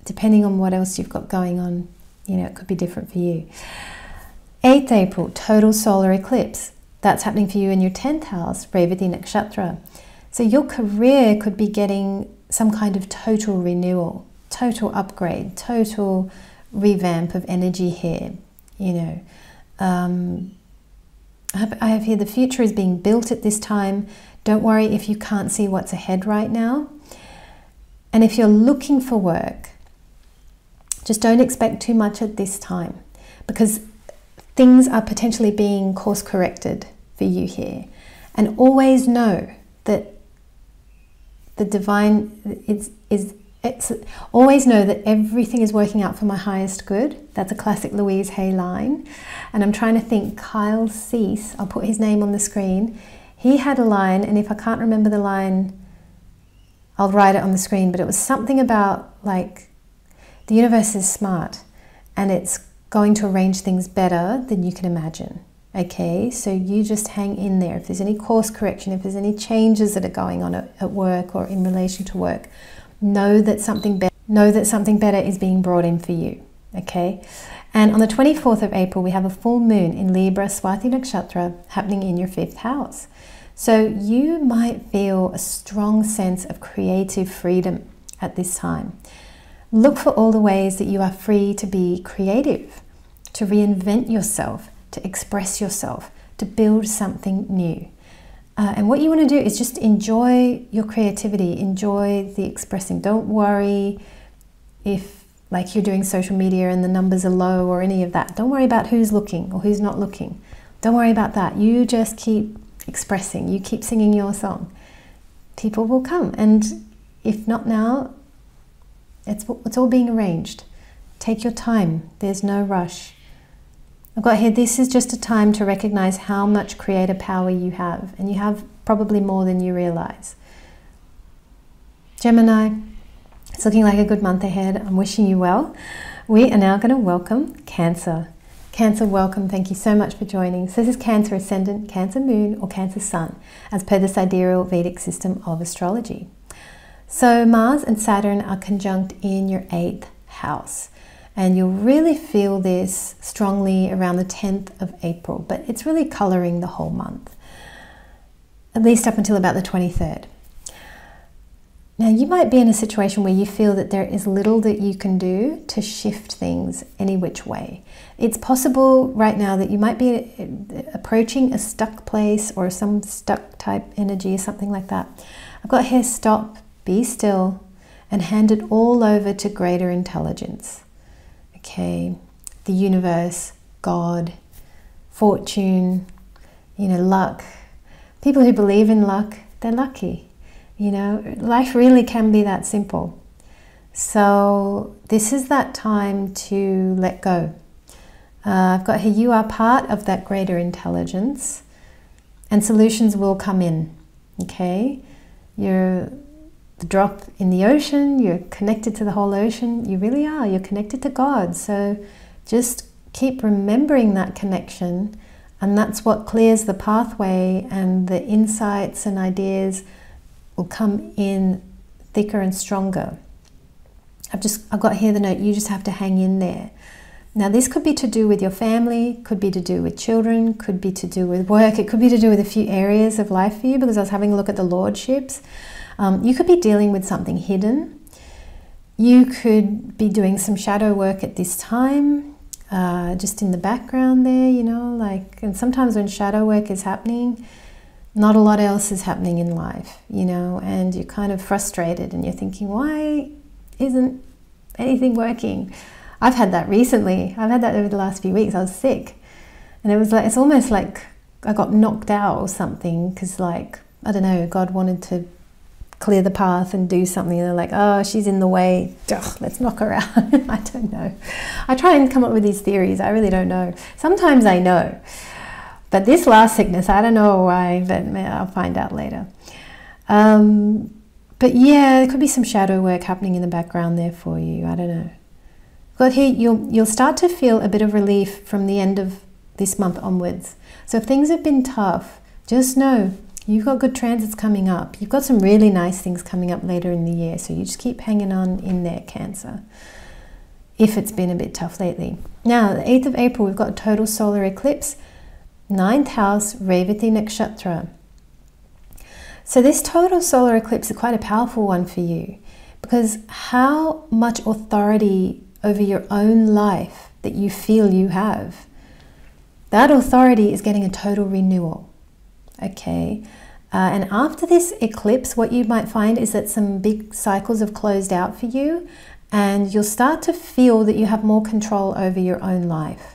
depending on what else you've got going on, you know, it could be different for you. 8th April, total solar eclipse. That's happening for you in your 10th house, Revati Nakshatra. So your career could be getting some kind of total renewal, total upgrade, total revamp of energy here, you know. I have here, the future is being built at this time. Don't worry if you can't see what's ahead right now. And if you're looking for work, just don't expect too much at this time, because things are potentially being course corrected for you here. And always know that the divine always know that everything is working out for my highest good. That's a classic Louise Hay line. And I'm trying to think, Kyle Cease, I'll put his name on the screen. He had a line, and if I can't remember the line, I'll write it on the screen, but it was something about, like, the universe is smart and it's going to arrange things better than you can imagine. Okay, so you just hang in there. If there's any course correction, if there's any changes that are going on at work or in relation to work, know that something better is being brought in for you, okay? And on the 24th of April, we have a full moon in Libra, Swati Nakshatra, happening in your 5th house. So you might feel a strong sense of creative freedom at this time. Look for all the ways that you are free to be creative, to reinvent yourself, to express yourself, to build something new. And what you want to do is just enjoy your creativity, enjoy the expressing. Don't worry if like you're doing social media and the numbers are low or any of that. Don't worry about who's looking or who's not looking. Don't worry about that. You just keep expressing. You keep singing your song. People will come. And if not now, it's all being arranged. Take your time. There's no rush. I've got here, this is just a time to recognize how much creative power you have. And you have probably more than you realize. Gemini, it's looking like a good month ahead. I'm wishing you well. We are now going to welcome Cancer. Cancer, welcome. Thank you so much for joining. So this is Cancer Ascendant, Cancer Moon, or Cancer Sun, as per the Sidereal Vedic system of astrology. So Mars and Saturn are conjunct in your 8th house. And you'll really feel this strongly around the 10th of April, but it's really coloring the whole month, at least up until about the 23rd. Now, you might be in a situation where you feel that there is little that you can do to shift things any which way. It's possible right now that you might be approaching a stuck place or some stuck type energy or something like that. I've got here, stop, be still, and hand it all over to greater intelligence. Okay, the universe, God, fortune, you know, luck. People who believe in luck, they're lucky. You know, life really can be that simple. So this is that time to let go. I've got here, you are part of that greater intelligence and solutions will come in, okay? You're the drop in the ocean, you're connected to the whole ocean, you really are, you're connected to God. So just keep remembering that connection, and that's what clears the pathway, and the insights and ideas will come in thicker and stronger. I've got here the note, you just have to hang in there. Now this could be to do with your family, could be to do with children, could be to do with work, it could be to do with a few areas of life for you, because I was having a look at the lordships. You could be dealing with something hidden. You could be doing some shadow work at this time, just in the background there, you know, like, and sometimes when shadow work is happening, not a lot else is happening in life, you know, and you're kind of frustrated and you're thinking, why isn't anything working? I've had that recently. I've had that over the last few weeks. I was sick and it was like, it's almost like I got knocked out or something, because like, I don't know, God wanted to clear the path and do something, and they're like, oh, she's in the way, ugh, let's knock her out. I don't know. I try and come up with these theories. I really don't know. Sometimes I know. But this last sickness, I don't know why, but I'll find out later. But yeah, there could be some shadow work happening in the background there for you. I don't know. But here, you'll start to feel a bit of relief from the end of this month onwards. So if things have been tough, just know you've got good transits coming up. You've got some really nice things coming up later in the year. So you just keep hanging on in there, Cancer, if it's been a bit tough lately. Now, the 8th of April, we've got a total solar eclipse. 9th house, Revati Nakshatra. So this total solar eclipse is quite a powerful one for you, because how much authority over your own life that you feel you have, that authority is getting a total renewal, okay? And after this eclipse, what you might find is that some big cycles have closed out for you, and you'll start to feel that you have more control over your own life.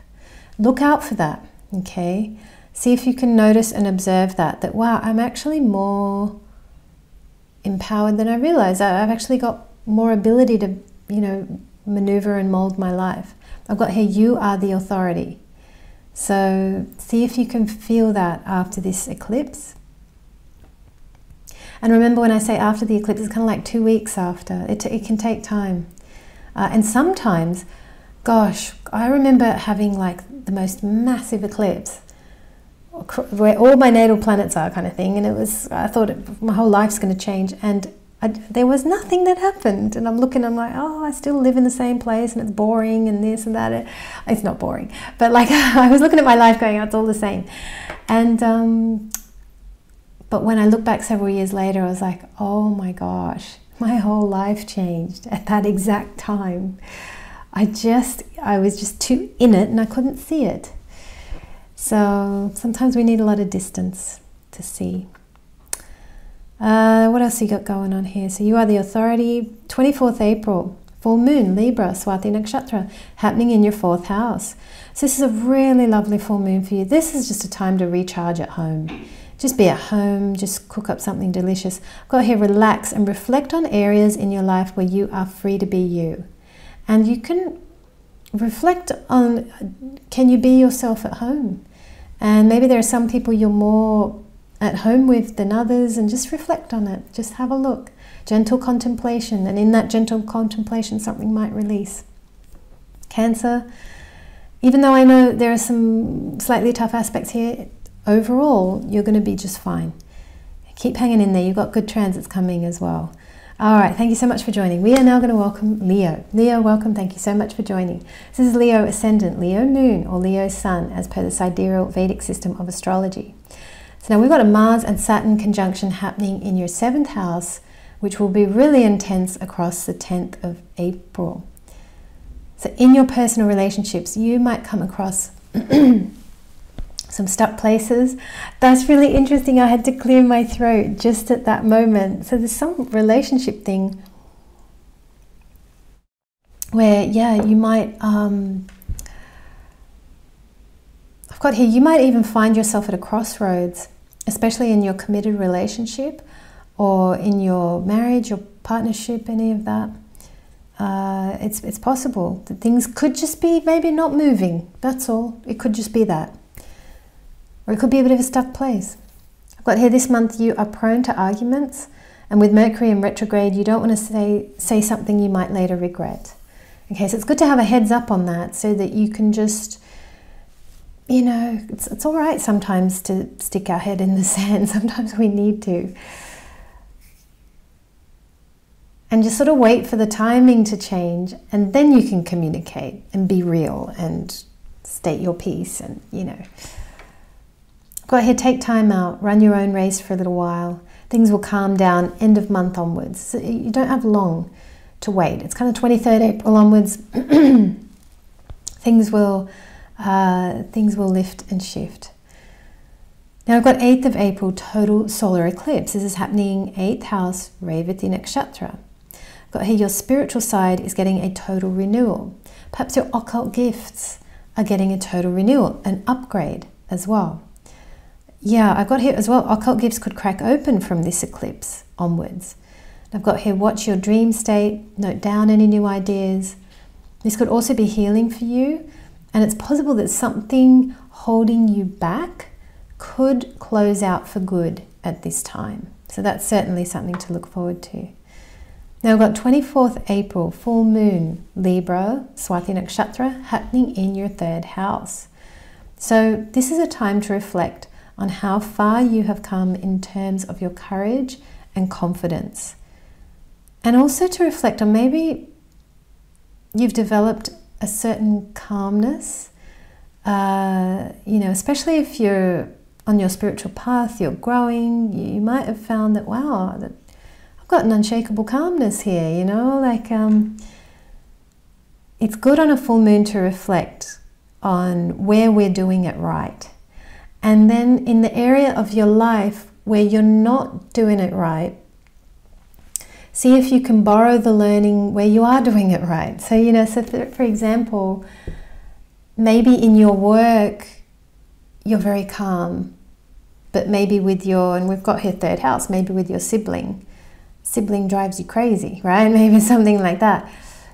Look out for that. Okay, see if you can notice and observe that, wow, I'm actually more empowered than I realized. I've actually got more ability to, you know, maneuver and mold my life. I've got here, you are the authority. So see if you can feel that after this eclipse. And remember, when I say after the eclipse, it's kind of like 2 weeks after. It can take time. And sometimes, gosh, I remember having like the most massive eclipse where all my natal planets are, kind of thing, and it was, I thought my whole life's going to change, and there was nothing that happened, and I'm like, oh, I still live in the same place and it's boring and this and that. It's not boring, but like I was looking at my life going, oh, it's all the same. And but when I look back several years later, I was like, oh my gosh, my whole life changed at that exact time. I was just too in it and I couldn't see it. So sometimes we need a lot of distance to see. What else you got going on here? So you are the authority, 24th April, full moon, Libra, Swati Nakshatra, happening in your 4th house. So this is a really lovely full moon for you. This is just a time to recharge at home. Just be at home, just cook up something delicious. Go here, relax and reflect on areas in your life where you are free to be you. And you can reflect on, can you be yourself at home? And maybe there are some people you're more at home with than others, and just reflect on it. Just have a look. Gentle contemplation, and in that gentle contemplation something might release. Cancer, even though I know there are some slightly tough aspects here, overall you're going to be just fine. Keep hanging in there, you've got good transits coming as well. All right, thank you so much for joining. We are now going to welcome Leo. Leo, welcome, thank you so much for joining. This is Leo Ascendant, Leo Moon, or Leo Sun, as per the Sidereal Vedic system of astrology. So now we've got a Mars and Saturn conjunction happening in your 7th house, which will be really intense across the 10th of April. So in your personal relationships, you might come across some stuck places. That's really interesting. I had to clear my throat just at that moment. So there's some relationship thing where, yeah, you might, I've got here, you might even find yourself at a crossroads, especially in your committed relationship or in your marriage, your partnership, any of that. It's possible that things could just be maybe not moving. That's all. It could just be that. Or it could be a bit of a stuck place. I've got here, this month you are prone to arguments, and with Mercury in retrograde, you don't want to say something you might later regret. Okay, so it's good to have a heads up on that so that you can just, you know, it's all right sometimes to stick our head in the sand. Sometimes we need to. And just sort of wait for the timing to change, and then you can communicate and be real and state your piece and, you know. Go ahead, take time out, run your own race for a little while. Things will calm down end of month onwards. So you don't have long to wait. It's kind of 23rd April onwards. Things will lift and shift. Now I've got 8th of April, total solar eclipse. This is happening 8th house, Revati Nakshatra. I've got here, your spiritual side is getting a total renewal. Perhaps your occult gifts are getting a total renewal, an upgrade as well. Yeah, I've got here as well, occult gifts could crack open from this eclipse onwards. And I've got here, watch your dream state, note down any new ideas. This could also be healing for you, and it's possible that something holding you back could close out for good at this time. So that's certainly something to look forward to. Now we've got 24th April, full moon, Libra, Swati Nakshatra, happening in your 3rd house. So this is a time to reflect on how far you have come in terms of your courage and confidence. And also to reflect on maybe you've developed a certain calmness, you know, especially if you're on your spiritual path, you're growing, you might have found that, wow, that I've got an unshakable calmness here, you know, like it's good on a full moon to reflect on where we're doing it right. And then in the area of your life where you're not doing it right, see if you can borrow the learning where you are doing it right. So, you know, so for example, maybe in your work, you're very calm, but maybe with your, and we've got here 3rd house, maybe with your sibling drives you crazy, right? Maybe something like that.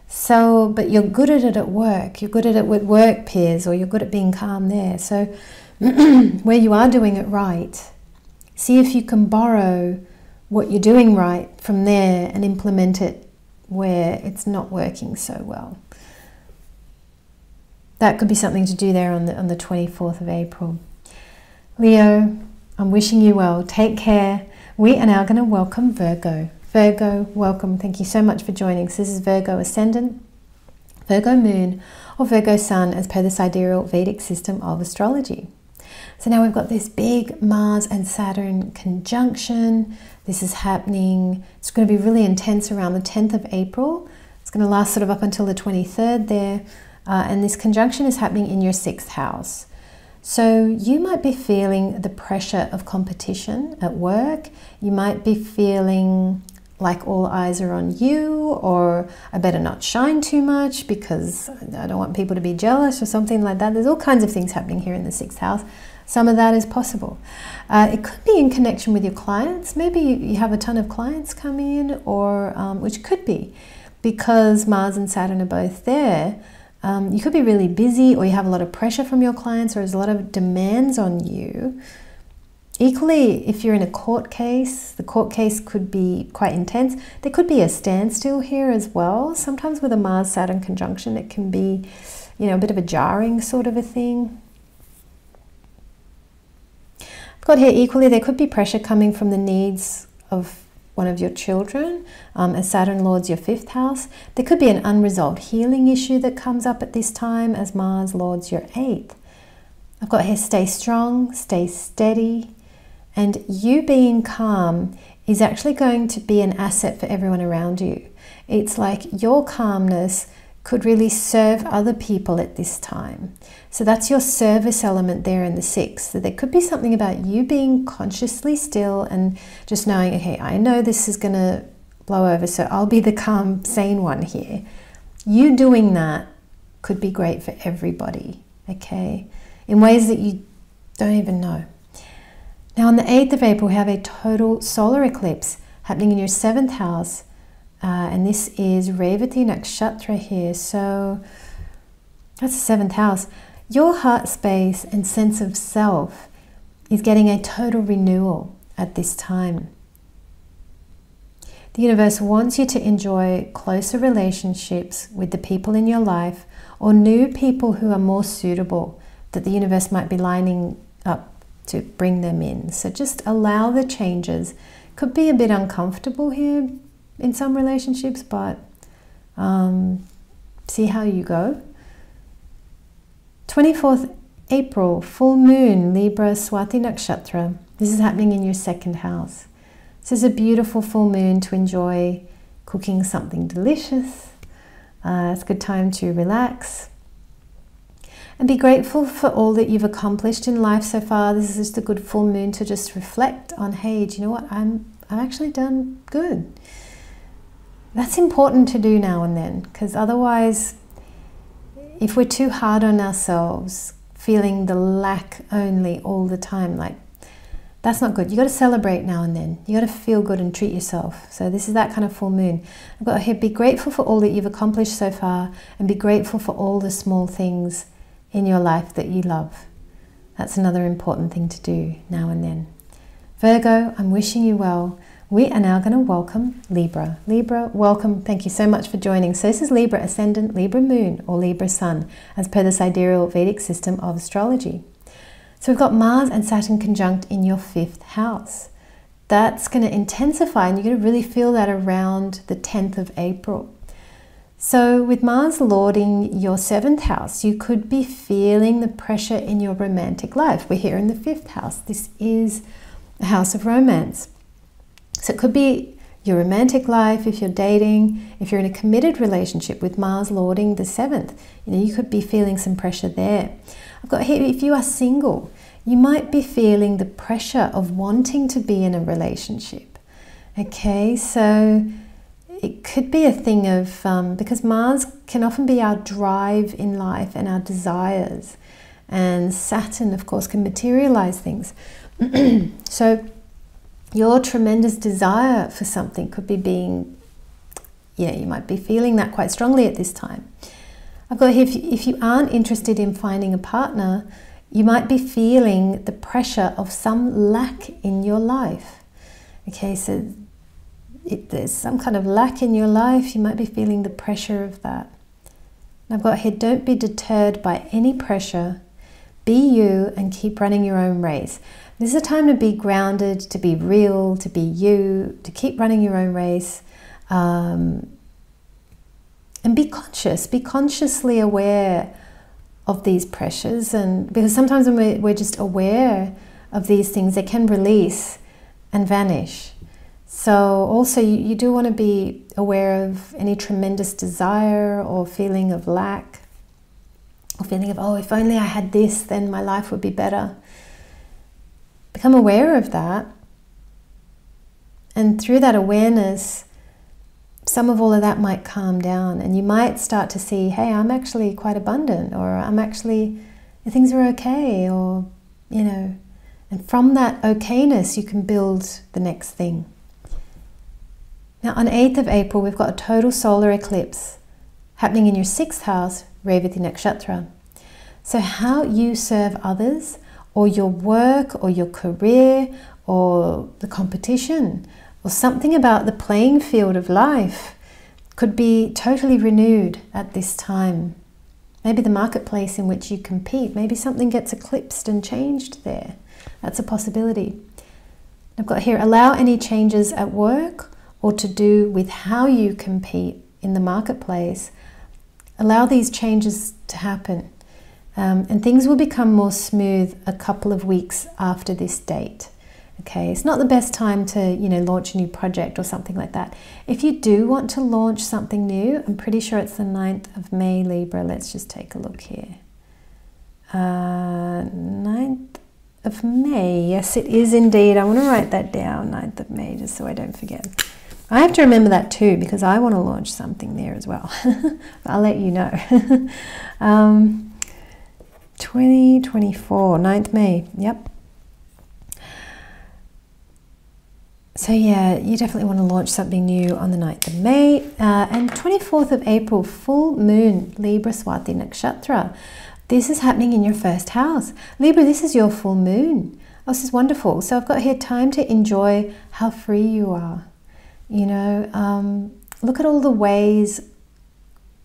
So, but you're good at it at work, you're good at it with work peers, or you're good at being calm there. So where you are doing it right, see if you can borrow what you're doing right from there and implement it where it's not working so well. That could be something to do there on the 24th of April. Leo, I'm wishing you well. Take care. We are now going to welcome Virgo. Virgo, welcome. Thank you so much for joining. So this is Virgo Ascendant, Virgo Moon, or Virgo Sun, as per the Sidereal Vedic system of astrology. So now we've got this big Mars and Saturn conjunction. This is happening, it's going to be really intense around the 10th of April. It's going to last sort of up until the 23rd there. And this conjunction is happening in your 6th house. So you might be feeling the pressure of competition at work. You might be feeling like all eyes are on you, or I better not shine too much because I don't want people to be jealous or something like that. There's all kinds of things happening here in the sixth house. Some of that is possible. It could be in connection with your clients. Maybe you have a ton of clients come in, or which could be because Mars and Saturn are both there. You could be really busy, or you have a lot of pressure from your clients, or there's a lot of demands on you. Equally, if you're in a court case, the court case could be quite intense. There could be a standstill here as well. Sometimes with a Mars-Saturn conjunction, it can be, you know, a bit of a jarring sort of a thing. I've got here equally, there could be pressure coming from the needs of one of your children, as Saturn lords your fifth house. There could be an unresolved healing issue that comes up at this time as Mars lords your eighth. I've got here, stay strong, stay steady. And you being calm is actually going to be an asset for everyone around you. It's like your calmness could really serve other people at this time. So that's your service element there in the sixth. So there could be something about you being consciously still and just knowing, okay, I know this is going to blow over, so I'll be the calm, sane one here. You doing that could be great for everybody, okay, in ways that you don't even know. Now on the 8th of April, we have a total solar eclipse happening in your 7th house. And this is Revati Nakshatra here. So that's the 7th house. Your heart space and sense of self is getting a total renewal at this time. The universe wants you to enjoy closer relationships with the people in your life, or new people who are more suitable that the universe might be lining up to bring them in. So just allow the changes. Could be a bit uncomfortable here in some relationships, but see how you go. 24th April, full moon, Libra, Swati Nakshatra. This is happening in your 2nd house. This is a beautiful full moon to enjoy cooking something delicious. It's a good time to relax. And be grateful for all that you've accomplished in life so far. This is just a good full moon to just reflect on, hey, do you know what? I've actually done good. That's important to do now and then, because otherwise, if we're too hard on ourselves, feeling the lack only all the time, like, that's not good. You got to celebrate now and then. You got to feel good and treat yourself. So this is that kind of full moon. I've got here, be grateful for all that you've accomplished so far, and be grateful for all the small things in your life that you love. That's another important thing to do now and then. Virgo, I'm wishing you well. We are now going to welcome Libra. Libra, welcome. Thank you so much for joining. So this is Libra ascendant, Libra moon, or Libra sun, as per the Sidereal Vedic system of astrology. So we've got Mars and Saturn conjunct in your 5th house. That's going to intensify, and you're going to really feel that around the 10th of April. So with Mars lording your 7th house, you could be feeling the pressure in your romantic life. We're here in the 5th house. This is the house of romance. So it could be your romantic life, if you're dating, if you're in a committed relationship with Mars lording the 7th, you know, you could be feeling some pressure there. I've got here, if you are single, you might be feeling the pressure of wanting to be in a relationship. Okay, so it could be a thing of, because Mars can often be our drive in life and our desires. And Saturn, of course, can materialize things. So your tremendous desire for something could be being, yeah, you might be feeling that quite strongly at this time. I've got here, if you aren't interested in finding a partner, you might be feeling the pressure of some lack in your life. Okay, so if there's some kind of lack in your life, you might be feeling the pressure of that. And I've got here, don't be deterred by any pressure. Be you and keep running your own race. This is a time to be grounded, to be real, to be you, to keep running your own race. And be conscious, be consciously aware of these pressures. And because sometimes when we're just aware of these things, they can release and vanish. So also you do want to be aware of any tremendous desire or feeling of lack, or feeling of, oh, if only I had this, then my life would be better. Become aware of that. And through that awareness, some of all of that might calm down, and you might start to see, hey, I'm actually quite abundant, or I'm actually, things are okay, or, you know, and from that okayness you can build the next thing. Now on 8th of April we've got a total solar eclipse happening in your 6th house, Revati Nakshatra. So how you serve others, or your work, or your career, or the competition, or something about the playing field of life could be totally renewed at this time. Maybe the marketplace in which you compete, maybe something gets eclipsed and changed there. That's a possibility. I've got here, allow any changes at work or to do with how you compete in the marketplace. Allow these changes to happen, and things will become more smooth a couple of weeks after this date. Okay, it's not the best time to, you know, launch a new project or something like that. If you do want to launch something new, I'm pretty sure it's the 9th of May, Libra. Let's just take a look here. 9th of May. Yes, it is indeed. I want to write that down, 9th of May, just so I don't forget. I have to remember that too, because I want to launch something there as well. I'll let you know. 2024, 9th May. Yep. So yeah, you definitely want to launch something new on the 9th of May. And 24th of April, full moon, Libra Swati Nakshatra. This is happening in your 1st house. Libra, this is your full moon. Oh, this is wonderful. So I've got here, time to enjoy how free you are. You know, look at all the ways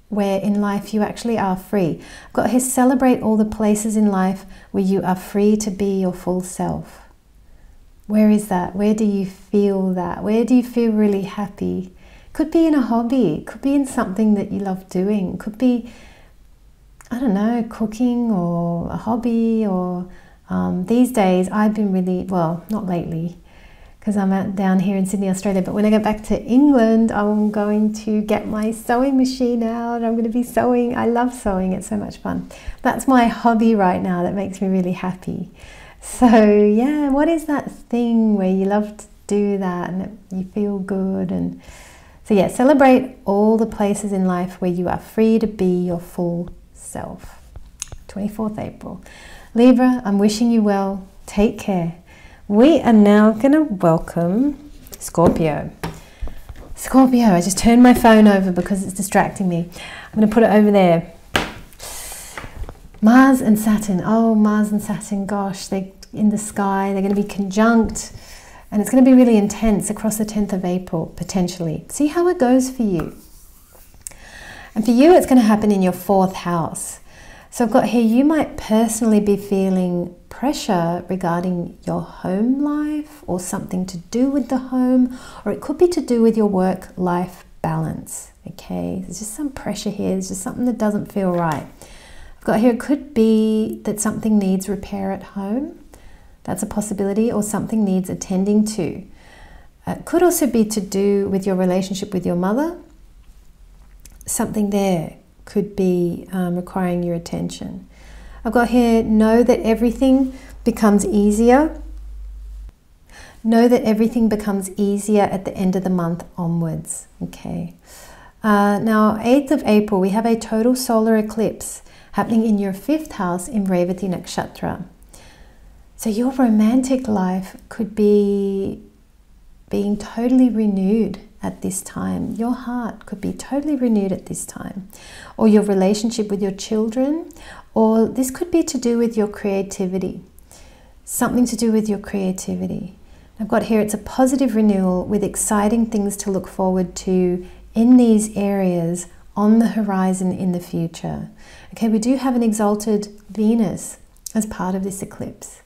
where in life you actually are free. I've got here, celebrate all the places in life where you are free to be your full self. Where is that? Where do you feel that? Where do you feel really happy? Could be in a hobby, could be in something that you love doing, could be, I don't know, cooking or a hobby, or these days I've been really, well, not lately because I'm out down here in Sydney, Australia, but when I go back to England, I'm going to get my sewing machine out. I'm going to be sewing. I love sewing. It's so much fun. That's my hobby right now. That makes me really happy. So yeah, what is that thing where you love to do that and you feel good? And so yeah, celebrate all the places in life where you are free to be your full self. 24th April. Libra, I'm wishing you well. Take care. We are now going to welcome Scorpio. Scorpio, I just turned my phone over because it's distracting me. I'm going to put it over there. Mars and Saturn. Oh, Mars and Saturn, gosh, they're in the sky. They're going to be conjunct, and it's going to be really intense across the 10th of April, potentially. See how it goes for you. And for you, it's going to happen in your 4th house. So I've got here, you might personally be feeling pressure regarding your home life, or something to do with the home, or it could be to do with your work-life balance. Okay, there's just some pressure here. There's just something that doesn't feel right. Got here, it could be that something needs repair at home. That's a possibility, or something needs attending to. It could also be to do with your relationship with your mother. Something there could be requiring your attention. I've got here, know that everything becomes easier. Know that everything becomes easier at the end of the month onwards. Okay. Now, 8th of April, we have a total solar eclipse happening in your 5th house in Revati Nakshatra. So your romantic life could be being totally renewed at this time. Your heart could be totally renewed at this time, or your relationship with your children, or this could be to do with your creativity, something to do with your creativity. I've got here, it's a positive renewal with exciting things to look forward to in these areas on the horizon in the future. Okay, we do have an exalted Venus as part of this eclipse,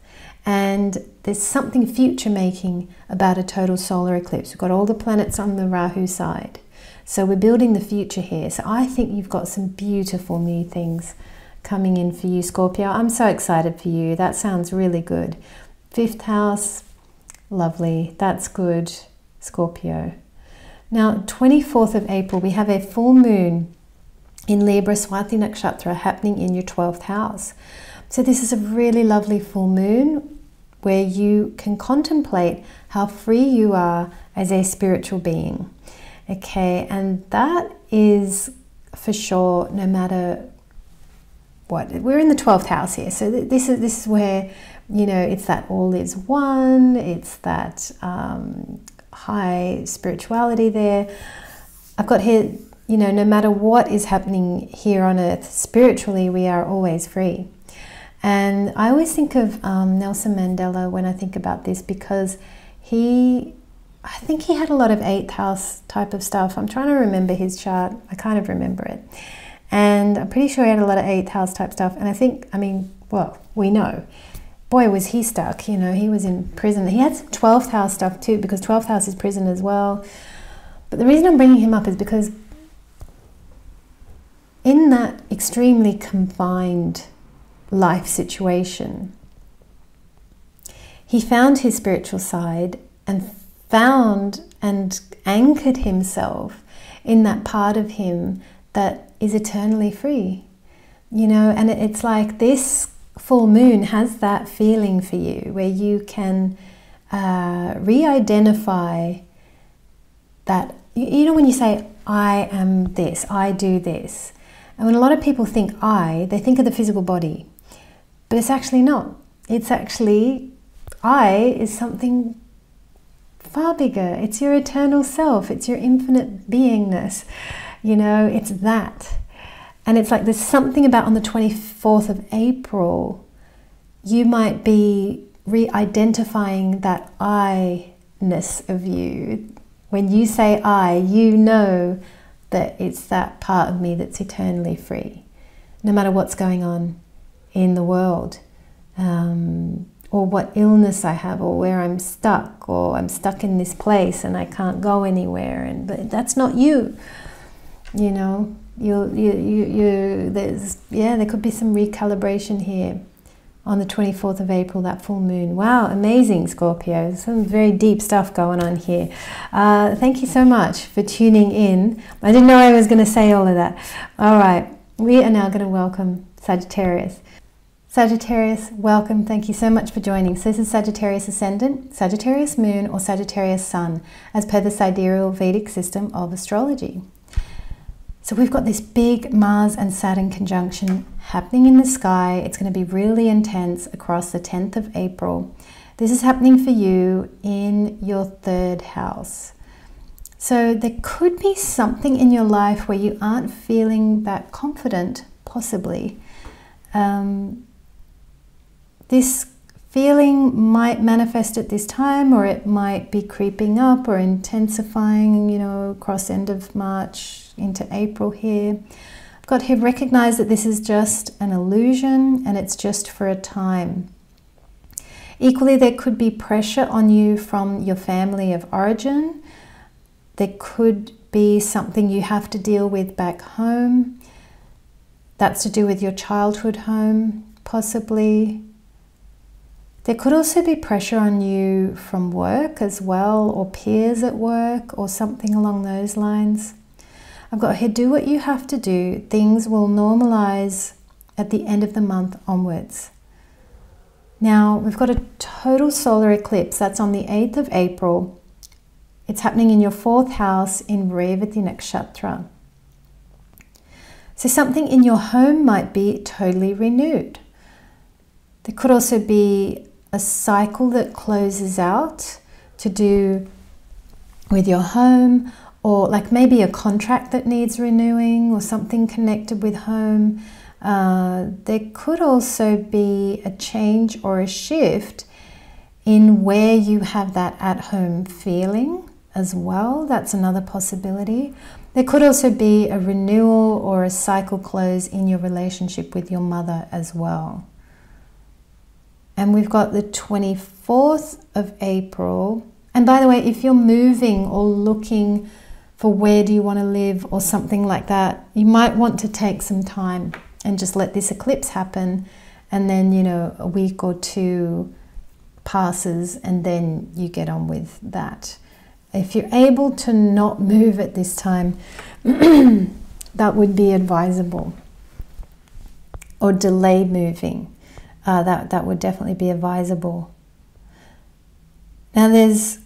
and there's something future making about a total solar eclipse. We've got all the planets on the Rahu side, so we're building the future here. So I think you've got some beautiful new things coming in for you, Scorpio. I'm so excited for you. That sounds really good. 5th house, lovely. That's good, Scorpio. Now, 24th of April, we have a full moon in Libra Swati Nakshatra happening in your 12th house. So this is a really lovely full moon where you can contemplate how free you are as a spiritual being. Okay, and that is for sure, no matter what. We're in the 12th house here, so this is where, you know, it's that all is one, it's that high spirituality there. I've got here, you know, no matter what is happening here on earth, spiritually, we are always free. And I always think of Nelson Mandela when I think about this, because I think he had a lot of 8th house type of stuff. I'm trying to remember his chart. I kind of remember it. And I'm pretty sure he had a lot of 8th house type stuff. And I think, I mean, well, we know. Boy, was he stuck, you know, he was in prison. He had some 12th house stuff too, because 12th house is prison as well. But the reason I'm bringing him up is because in that extremely confined life situation, he found his spiritual side and found and anchored himself in that part of him that is eternally free, you know. And it's like this full moon has that feeling for you where you can re-identify that, you know, when you say, I am this, I do this. And when a lot of people think I, they think of the physical body, but it's actually not. It's actually, I is something far bigger. It's your eternal self. It's your infinite beingness. You know, it's that. And it's like, there's something about on the 24th of April, you might be re-identifying that I-ness of you. When you say I, you know that it's that part of me that's eternally free, no matter what's going on in the world. Or what illness I have, or where I'm stuck, or I'm stuck in this place and I can't go anywhere. And but that's not you, you know. There could be some recalibration here on the 24th of April, that full moon. Wow, amazing, Scorpio. Some very deep stuff going on here. Thank you so much for tuning in. I didn't know I was going to say all of that. All right, we are now going to welcome Sagittarius. Sagittarius, welcome. Thank you so much for joining. So this is Sagittarius Ascendant, Sagittarius Moon, or Sagittarius Sun, as per the Sidereal Vedic system of astrology. So we've got this big Mars and Saturn conjunction happening in the sky. It's going to be really intense across the 10th of April. This is happening for you in your 3rd house. So there could be something in your life where you aren't feeling that confident, possibly. This feeling might manifest at this time, or it might be creeping up or intensifying, you know, across end of March into April here. I've got here, recognize that this is just an illusion and it's just for a time. Equally, there could be pressure on you from your family of origin. There could be something you have to deal with back home. That's to do with your childhood home, possibly. There could also be pressure on you from work as well, or peers at work, or something along those lines. I've got here, do what you have to do. Things will normalize at the end of the month onwards. Now, we've got a total solar eclipse. That's on the 8th of April. It's happening in your 4th house in Revati Nakshatra. So something in your home might be totally renewed. There could also be a cycle that closes out to do with your home, or like maybe a contract that needs renewing, or something connected with home. There could also be a change or a shift in where you have that at-home feeling as well. That's another possibility. There could also be a renewal or a cycle close in your relationship with your mother as well. And we've got the 24th of April. And by the way, if you're moving or looking for where do you want to live or something like that, you might want to take some time and just let this eclipse happen. And then, you know, a week or two passes and then you get on with that. If you're able to not move at this time, that would be advisable. Or delay moving. That would definitely be advisable. Now there's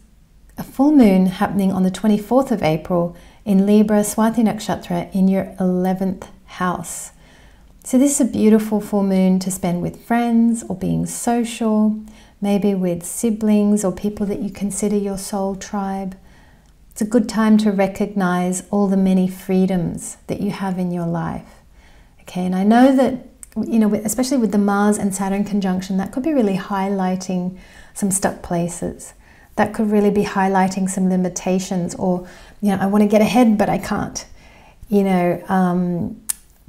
a full moon happening on the 24th of April in Libra, Swati Nakshatra in your 11th house. So this is a beautiful full moon to spend with friends or being social, maybe with siblings or people that you consider your soul tribe. It's a good time to recognize all the many freedoms that you have in your life. Okay, and I know that, you know, especially with the Mars and Saturn conjunction, that could be really highlighting some stuck places. That could really be highlighting some limitations, or, you know, I want to get ahead, but I can't. You know,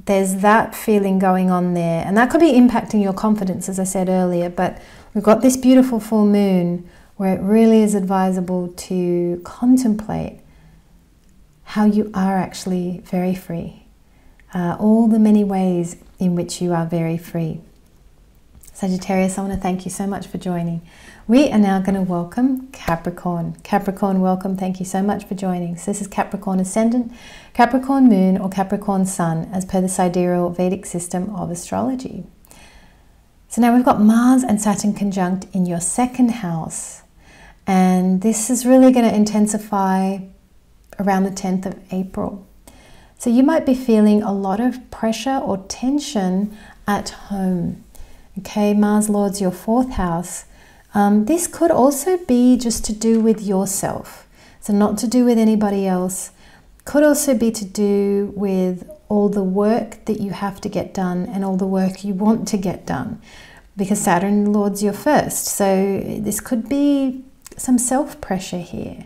there's that feeling going on there, and that could be impacting your confidence, as I said earlier. But we've got this beautiful full moon where it really is advisable to contemplate how you are actually very free, all the many ways in which you are very free. Sagittarius, I want to thank you so much for joining. We are now going to welcome Capricorn. Capricorn, welcome. Thank you so much for joining. So this is Capricorn Ascendant, Capricorn Moon, or Capricorn Sun, as per the Sidereal Vedic system of astrology. So now we've got Mars and Saturn conjunct in your 2nd house. And this is really going to intensify around the 10th of April. So you might be feeling a lot of pressure or tension at home. Okay, Mars lords your 4th house. This could also be just to do with yourself, so not to do with anybody else. Could also be to do with all the work that you have to get done and all the work you want to get done, because Saturn lords your 1st. So this could be some self-pressure here.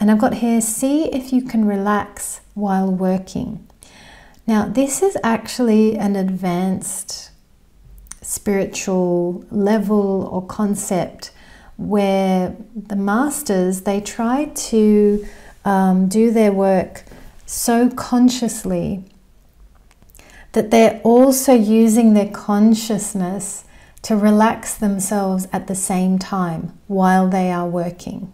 And I've got here, see if you can relax while working. Now, this is actually an advanced spiritual level or concept where the masters, they try to do their work so consciously that they're also using their consciousness to relax themselves at the same time while they are working.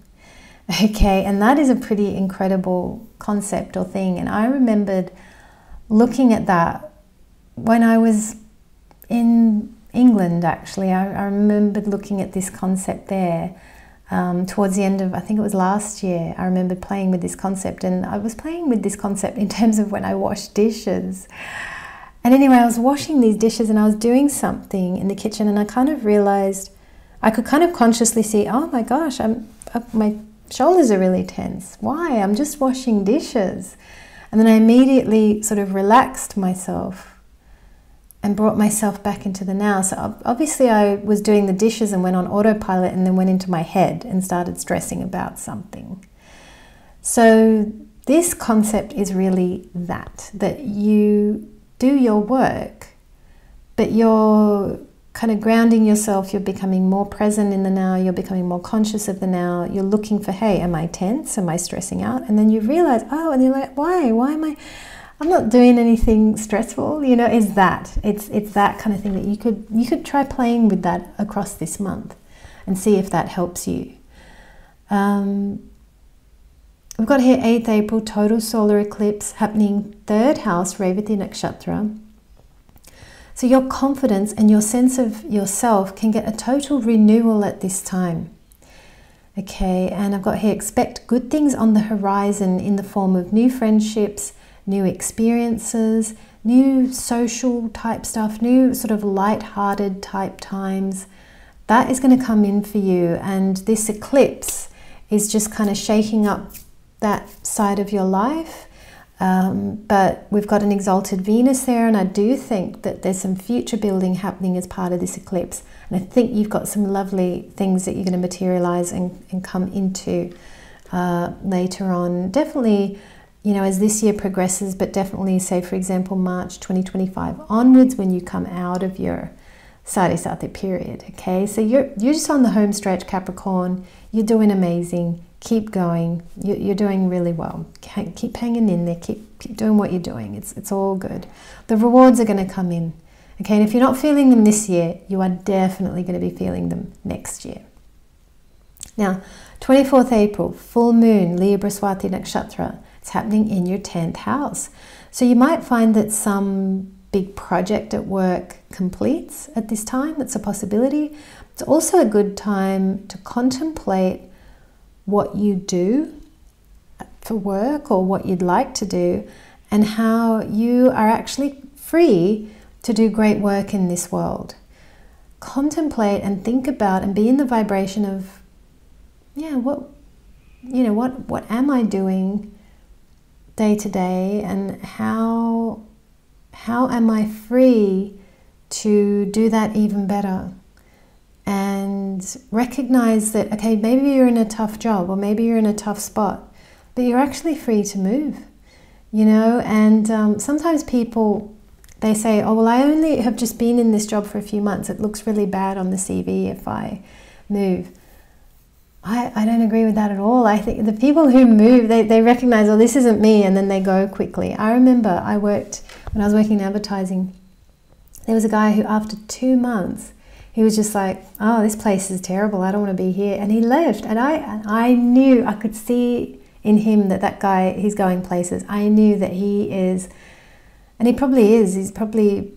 Okay, and that is a pretty incredible concept or thing. And I remembered looking at that when I was in England, actually. I remembered looking at this concept there. Towards the end of, I think it was last year, I remember playing with this concept, and I was playing with this concept in terms of when I washed dishes. And anyway, I was washing these dishes and I was doing something in the kitchen, and I kind of realized, I could kind of consciously see, oh my gosh, my shoulders are really tense. Why? I'm just washing dishes. And then I immediately sort of relaxed myself and brought myself back into the now. So obviously I was doing the dishes and went on autopilot, and then went into my head and started stressing about something. So this concept is really that you do your work, but you're kind of grounding yourself, you're becoming more present in the now, you're becoming more conscious of the now, you're looking for, hey, am I tense? Am I stressing out? And then you realize, oh, and you're like, why? Why am I? I'm not doing anything stressful, you know. It's that kind of thing that you could try playing with that across this month and see if that helps you. We've got here 8th April, total solar eclipse happening 3rd house, Revati Nakshatra. So your confidence and your sense of yourself can get a total renewal at this time. Okay, and I've got here, expect good things on the horizon in the form of new friendships, new experiences, new social type stuff, new sort of light-hearted type times. That is going to come in for you, and this eclipse is just kind of shaking up that side of your life. But we've got an exalted Venus there, and I do think that there's some future building happening as part of this eclipse, and I think you've got some lovely things that you're going to materialize and come into later on. Definitely, you know, as this year progresses, but definitely, say, for example, March 2025 onwards, when you come out of your Sadi Sati period, okay? So you're just on the home stretch, Capricorn. You're doing amazing. Keep going. You're doing really well. Keep hanging in there. Keep doing what you're doing. It's all good. The rewards are going to come in, okay? And if you're not feeling them this year, you are definitely going to be feeling them next year. Now, 24th April, full moon, Libra Swati Nakshatra. It's happening in your 10th house. So you might find that some big project at work completes at this time. That's a possibility. It's also a good time to contemplate what you do for work or what you'd like to do, and how you are actually free to do great work in this world. Contemplate and think about and be in the vibration of, yeah, what am I doing day to day, and how am I free to do that even better? And recognize that, okay, maybe you're in a tough job or maybe you're in a tough spot, but you're actually free to move, you know? And sometimes people, they say, oh, well, I only have just been in this job for a few months. It looks really bad on the CV if I move. I don't agree with that at all. I think the people who move, they recognize, oh, this isn't me, and then they go quickly. I remember when I was working in advertising, there was a guy who, after 2 months, he was just like, oh, this place is terrible. I don't want to be here. And he left. And I knew, I could see in him that guy, he's going places. I knew that he is, and he probably is, he's probably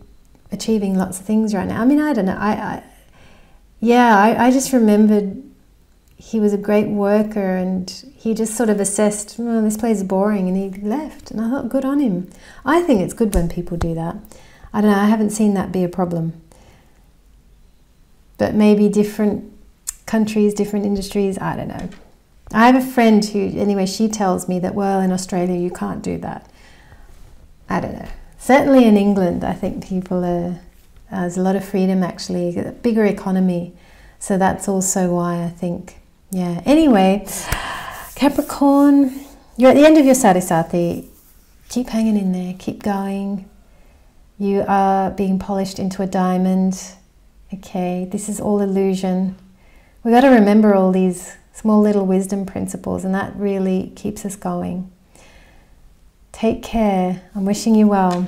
achieving lots of things right now. I mean, I don't know. I just remembered he was a great worker, and he just sort of assessed, well, this place is boring, and he left. And I thought, good on him. I think it's good when people do that. I don't know, I haven't seen that be a problem. But maybe different countries, different industries, I don't know. I have a friend who, anyway, she tells me that, well, in Australia you can't do that. I don't know. Certainly in England, I think people are, there's a lot of freedom actually, a bigger economy. So that's also why I think, yeah. Anyway, Capricorn, you're at the end of your Sadi Sati. Keep hanging in there, keep going. You are being polished into a diamond. Okay, this is all illusion. We've got to remember all these small little wisdom principles, and that really keeps us going. Take care. I'm wishing you well.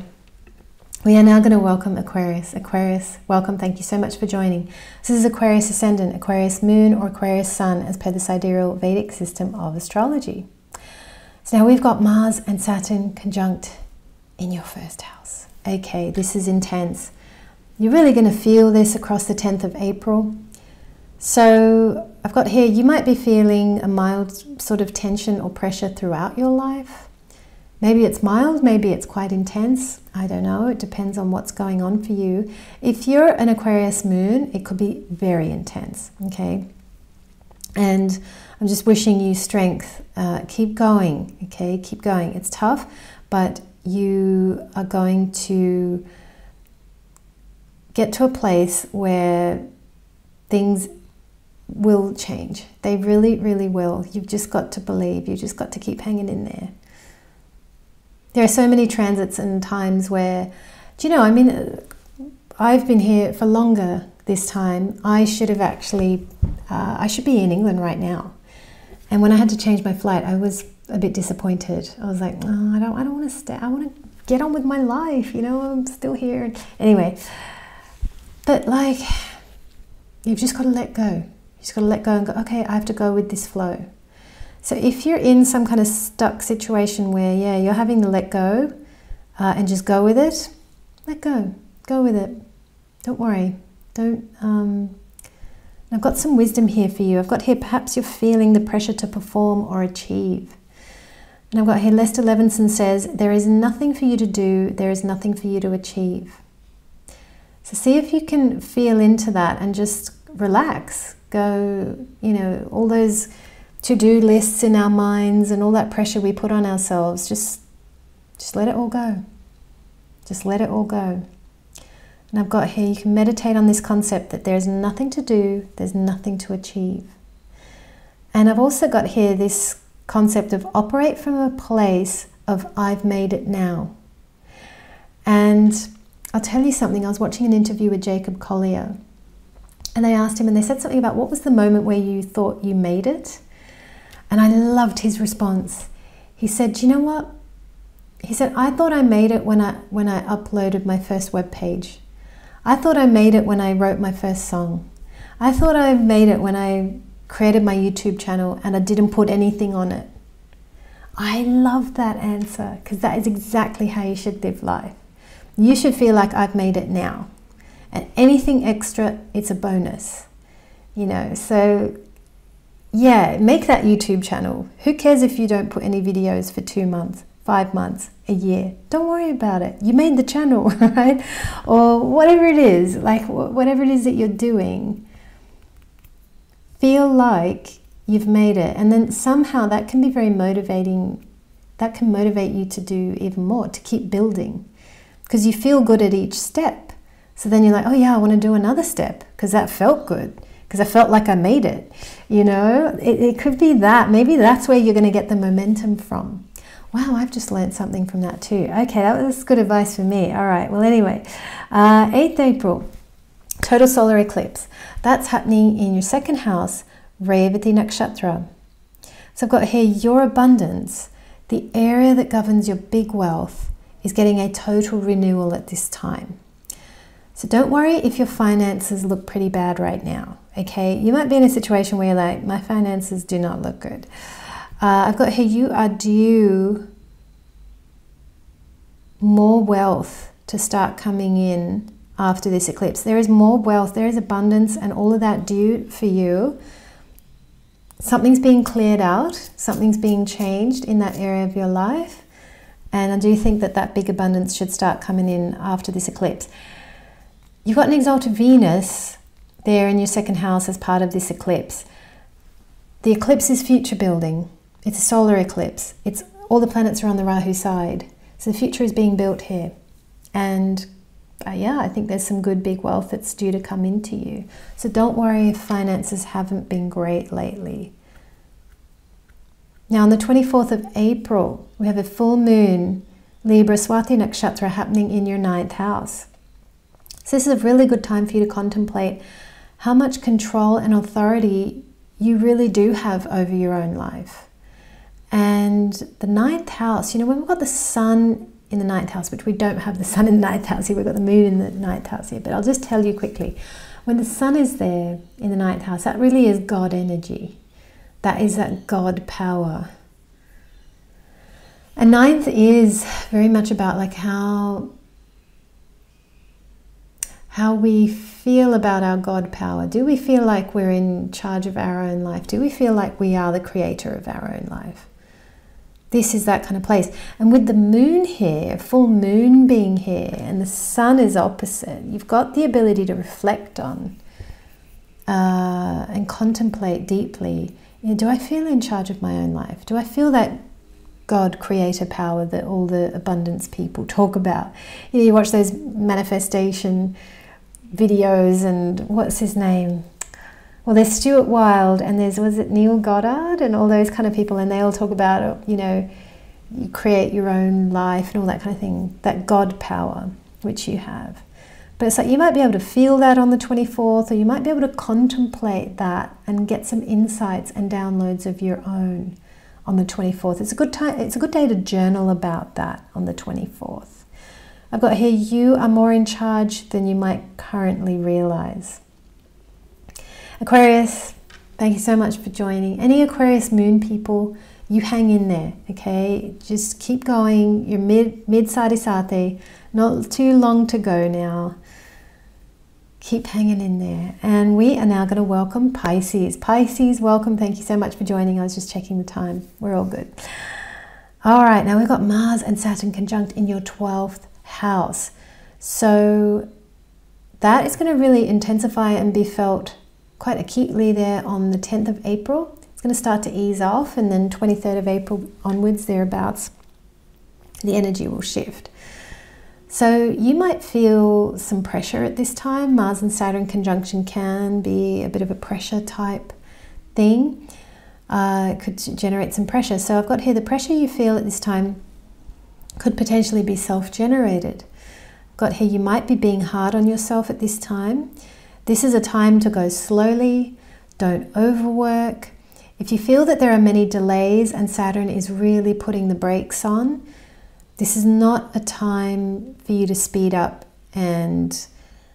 We are now going to welcome Aquarius. Aquarius, welcome. Thank you so much for joining. This is Aquarius Ascendant, Aquarius Moon, or Aquarius Sun, as per the Sidereal Vedic system of astrology. So now we've got Mars and Saturn conjunct in your first house. Okay, this is intense. You're really going to feel this across the 10th of April. So I've got here, you might be feeling a mild sort of tension or pressure throughout your life. Maybe it's mild, maybe it's quite intense. I don't know, it depends on what's going on for you. If you're an Aquarius moon, it could be very intense, okay? And I'm just wishing you strength. Keep going, okay? Keep going. It's tough, but you are going to get to a place where things will change. They really, really will. You've just got to believe. You've just got to keep hanging in there. There are so many transits and times where, do you know, I mean, I've been here for longer this time. I should have actually, I should be in England right now. And when I had to change my flight, I was a bit disappointed. I was like, oh, I don't want to stay. I want to get on with my life, you know, I'm still here. Anyway, but like, you've just got to let go. You've just got to let go and go, okay, I have to go with this flow. So if you're in some kind of stuck situation where, yeah, you're having to let go and just go with it, let go. Go with it. Don't worry. Don't. I've got some wisdom here for you. I've got here, perhaps you're feeling the pressure to perform or achieve. And I've got here, Lester Levinson says, there is nothing for you to do. There is nothing for you to achieve. So see if you can feel into that and just relax. Go, you know, all those to-do lists in our minds and all that pressure we put on ourselves, just let it all go. Just let it all go. And I've got here, you can meditate on this concept that there's nothing to do, there's nothing to achieve. And I've also got here this concept of operate from a place of I've made it now. And I'll tell you something, I was watching an interview with Jacob Collier, and they asked him, and they said something about what was the moment where you thought you made it? And I loved his response. He said, do you know what? He said, I thought I made it when I uploaded my first web page. I thought I made it when I wrote my first song. I thought I made it when I created my YouTube channel and I didn't put anything on it. I love that answer, because that is exactly how you should live life. You should feel like I've made it now. And anything extra, it's a bonus. You know, so Yeah, make that YouTube channel. Who cares if you don't put any videos for 2 months, 5 months, a year? Don't worry about it. You made the channel, right? Or whatever it is, like whatever it is that you're doing, feel like you've made it. And then somehow that can be very motivating. That can motivate you to do even more, to keep building, because you feel good at each step. So then you're like, oh yeah, I want to do another step because that felt good, because I felt like I made it, you know? It could be that. Maybe that's where you're going to get the momentum from. Wow, I've just learned something from that too. Okay, that was good advice for me. All right, well, anyway, 8th April, total solar eclipse. That's happening in your second house, Revati Nakshatra. So I've got here your abundance. The area that governs your big wealth is getting a total renewal at this time. So don't worry if your finances look pretty bad right now, okay? You might be in a situation where you're like, my finances do not look good. I've got here, you are due more wealth to start coming in after this eclipse. There is more wealth, there is abundance, and all of that due for you. Something's being cleared out, something's being changed in that area of your life. And I do think that that big abundance should start coming in after this eclipse. You've got an exalted Venus there in your second house as part of this eclipse. The eclipse is future building. It's a solar eclipse. It's all the planets are on the Rahu side. So the future is being built here. And yeah, I think there's some good big wealth that's due to come into you. So don't worry if finances haven't been great lately. Now on the 24th of April, we have a full moon, Libra Swati Nakshatra happening in your 9th house. So this is a really good time for you to contemplate how much control and authority you really do have over your own life. And the 9th house, you know, when we've got the sun in the 9th house, which we don't have the sun in the 9th house here, we've got the moon in the 9th house here, but I'll just tell you quickly, when the sun is there in the 9th house, that really is God energy. That is that God power. And 9th is very much about like how we feel about our God power. Do we feel like we're in charge of our own life? Do we feel like we are the creator of our own life? This is that kind of place. And with the moon here, full moon being here, and the sun is opposite, you've got the ability to reflect on and contemplate deeply. You know, do I feel in charge of my own life? Do I feel that God creator power that all the abundance people talk about? You know, you watch those manifestation videos and what's his name? Well, there's Stuart Wilde and there's, was it Neil Goddard and all those kind of people, and they all talk about, you know, you create your own life and all that kind of thing, that God power which you have. But it's like you might be able to feel that on the 24th, or you might be able to contemplate that and get some insights and downloads of your own on the 24th. It's a good time, it's a good day to journal about that on the 24th. I've got here, you are more in charge than you might currently realize. Aquarius, thank you so much for joining. Any Aquarius moon people, you hang in there, okay? Just keep going. You're mid Sadi Sati, not too long to go now. Keep hanging in there. And we are now going to welcome Pisces. Pisces, welcome. Thank you so much for joining. I was just checking the time. We're all good. All right, now we've got Mars and Saturn conjunct in your 12th house. So that is going to really intensify and be felt quite acutely there on the 10th of April. It's going to start to ease off, and then 23rd of April onwards, thereabouts, the energy will shift. So you might feel some pressure at this time. Mars and Saturn conjunction can be a bit of a pressure type thing. It could generate some pressure. So I've got here the pressure you feel at this time could potentially be self-generated. I've got here you might be being hard on yourself at this time. This is a time to go slowly. Don't overwork. If you feel that there are many delays and Saturn is really putting the brakes on, this is not a time for you to speed up. And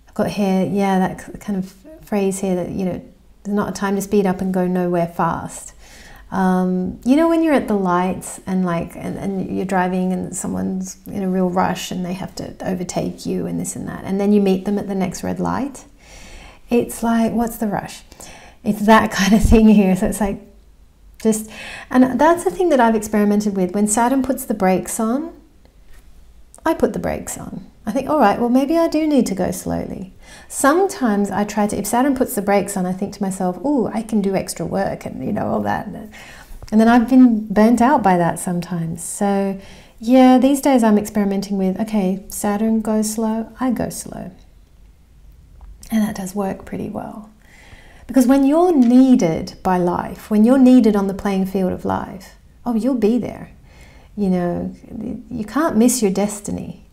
I've got here, yeah, that kind of phrase here that, you know, there's not a time to speed up and go nowhere fast. You know, when you're at the lights and like, and you're driving and someone's in a real rush and they have to overtake you and this and that, and then you meet them at the next red light. It's like, what's the rush? It's that kind of thing here. So it's like just, and that's the thing that I've experimented with. When Saturn puts the brakes on, I put the brakes on. I think, all right, well, maybe I do need to go slowly. Sometimes I try to, if Saturn puts the brakes on, I think to myself, oh, I can do extra work and, you know, all that. And then I've been burnt out by that sometimes. So yeah, these days I'm experimenting with, okay, Saturn goes slow, I go slow. And that does work pretty well. Because when you're needed by life, when you're needed on the playing field of life, oh, you'll be there. You know, you can't miss your destiny,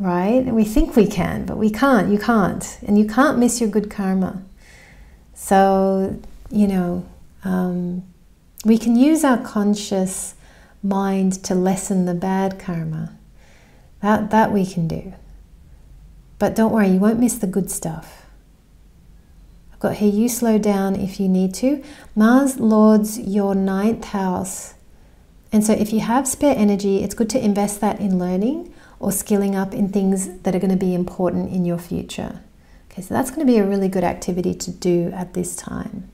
right? We think we can, but we can't, you can't. And you can't miss your good karma. So, you know, we can use our conscious mind to lessen the bad karma. That we can do. But don't worry, you won't miss the good stuff. I've got here, you slow down if you need to. Mars lords your 9th house. And so if you have spare energy, it's good to invest that in learning or skilling up in things that are going to be important in your future. Okay, so that's going to be a really good activity to do at this time.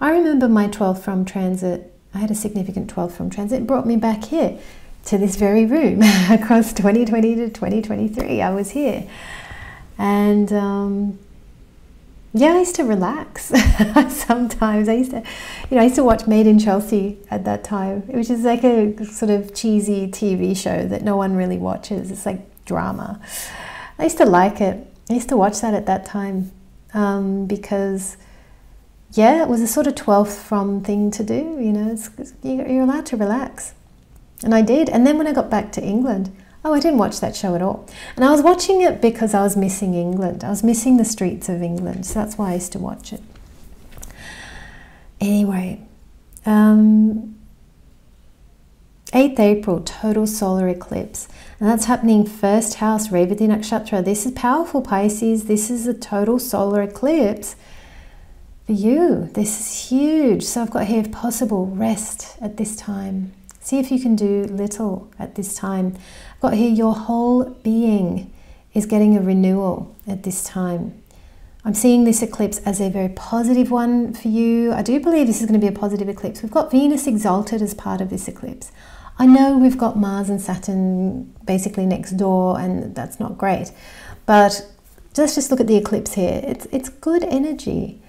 I remember my 12th from transit. I had a significant 12th from transit. It brought me back here to this very room across 2020 to 2023. I was here. And yeah, I used to relax sometimes. I used to watch Made in Chelsea at that time, which is like a sort of cheesy TV show that no one really watches. It's like drama. I used to like it. I used to watch that at that time because, yeah, it was a sort of 12th from thing to do. You know, you're allowed to relax. And I did. And then when I got back to England, oh, I didn't watch that show at all. And I was watching it because I was missing England. I was missing the streets of England. So that's why I used to watch it. Anyway, 8th April, total solar eclipse. And that's happening first house, Revati Nakshatra. This is powerful, Pisces. This is a total solar eclipse for you. This is huge. So I've got here, if possible, rest at this time. See if you can do little at this time. I've got here, your whole being is getting a renewal at this time. I'm seeing this eclipse as a very positive one for you. I do believe this is going to be a positive eclipse. We've got Venus exalted as part of this eclipse. I know we've got Mars and Saturn basically next door, and that's not great. But let's just look at the eclipse here. It's good energy.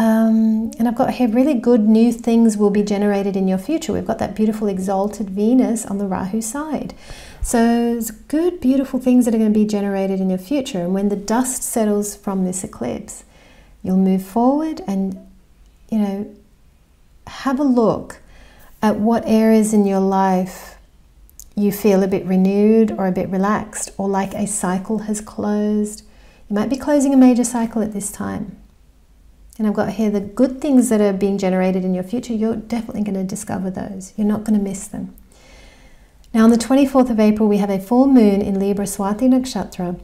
And I've got here, really good new things will be generated in your future. We've got that beautiful exalted Venus on the Rahu side. So it's good, beautiful things that are going to be generated in your future. And when the dust settles from this eclipse, you'll move forward and, you know, have a look at what areas in your life you feel a bit renewed or a bit relaxed or like a cycle has closed. You might be closing a major cycle at this time. And I've got here, the good things that are being generated in your future, you're definitely going to discover those. You're not going to miss them. Now on the 24th of April, we have a full moon in Libra, Swati Nakshatra,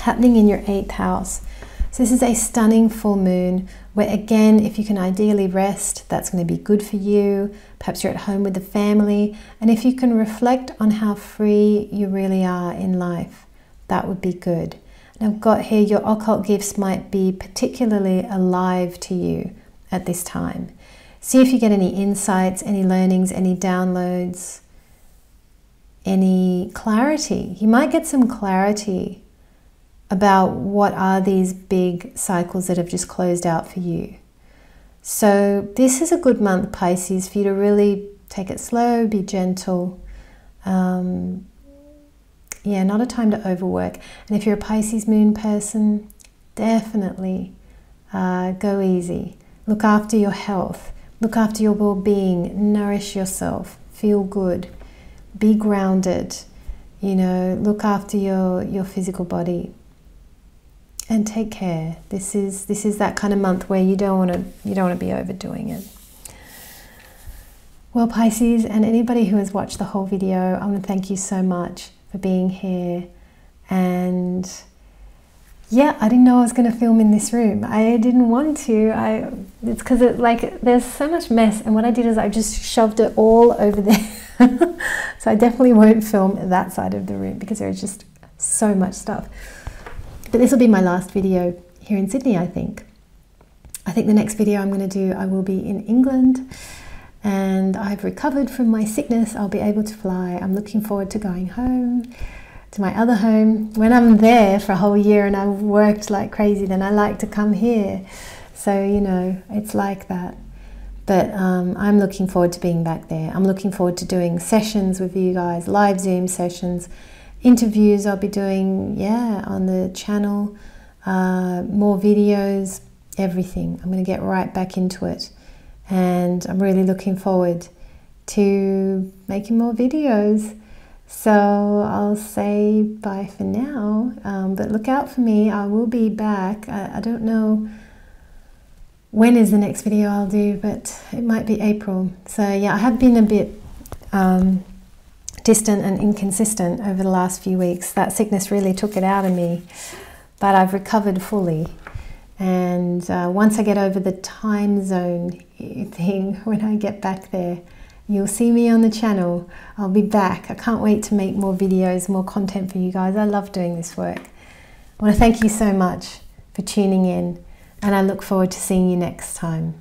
happening in your 8th house. So this is a stunning full moon where, again, if you can ideally rest, that's going to be good for you. Perhaps you're at home with the family. And if you can reflect on how free you really are in life, that would be good. I've got here, your occult gifts might be particularly alive to you at this time. See if you get any insights, any learnings, any downloads, any clarity. You might get some clarity about what are these big cycles that have just closed out for you. So this is a good month, Pisces, for you to really take it slow, be gentle, yeah, not a time to overwork. And if you're a Pisces moon person, definitely go easy. Look after your health. Look after your well-being. Nourish yourself. Feel good. Be grounded. You know, look after your physical body. And take care. This is that kind of month where you don't want to be overdoing it. Well, Pisces, and anybody who has watched the whole video, I want to thank you so much for being here. And yeah, I didn't know I was going to film in this room. I didn't want to. It's because like there's so much mess, and what I did is I just shoved it all over there. So I definitely won't film that side of the room because there is just so much stuff. But this will be my last video here in Sydney, I think. I think the next video I'm going to do, I will be in England and I've recovered from my sickness. I'll be able to fly. I'm looking forward to going home, to my other home. When I'm there for a whole year and I worked like crazy, then I like to come here. So, you know, it's like that. But I'm looking forward to being back there. I'm looking forward to doing sessions with you guys, live Zoom sessions, interviews I'll be doing, yeah, on the channel, more videos, everything. I'm going to get right back into it. And I'm really looking forward to making more videos. So I'll say bye for now. But look out for me. I will be back. I don't know when is the next video I'll do, but it might be April. So yeah, I have been a bit distant and inconsistent over the last few weeks. That sickness really took it out of me, but I've recovered fully. And once I get over the time zone thing, when I get back there, you'll see me on the channel. I'll be back. I can't wait to make more videos, more content for you guys. I love doing this work. I want to thank you so much for tuning in, and I look forward to seeing you next time.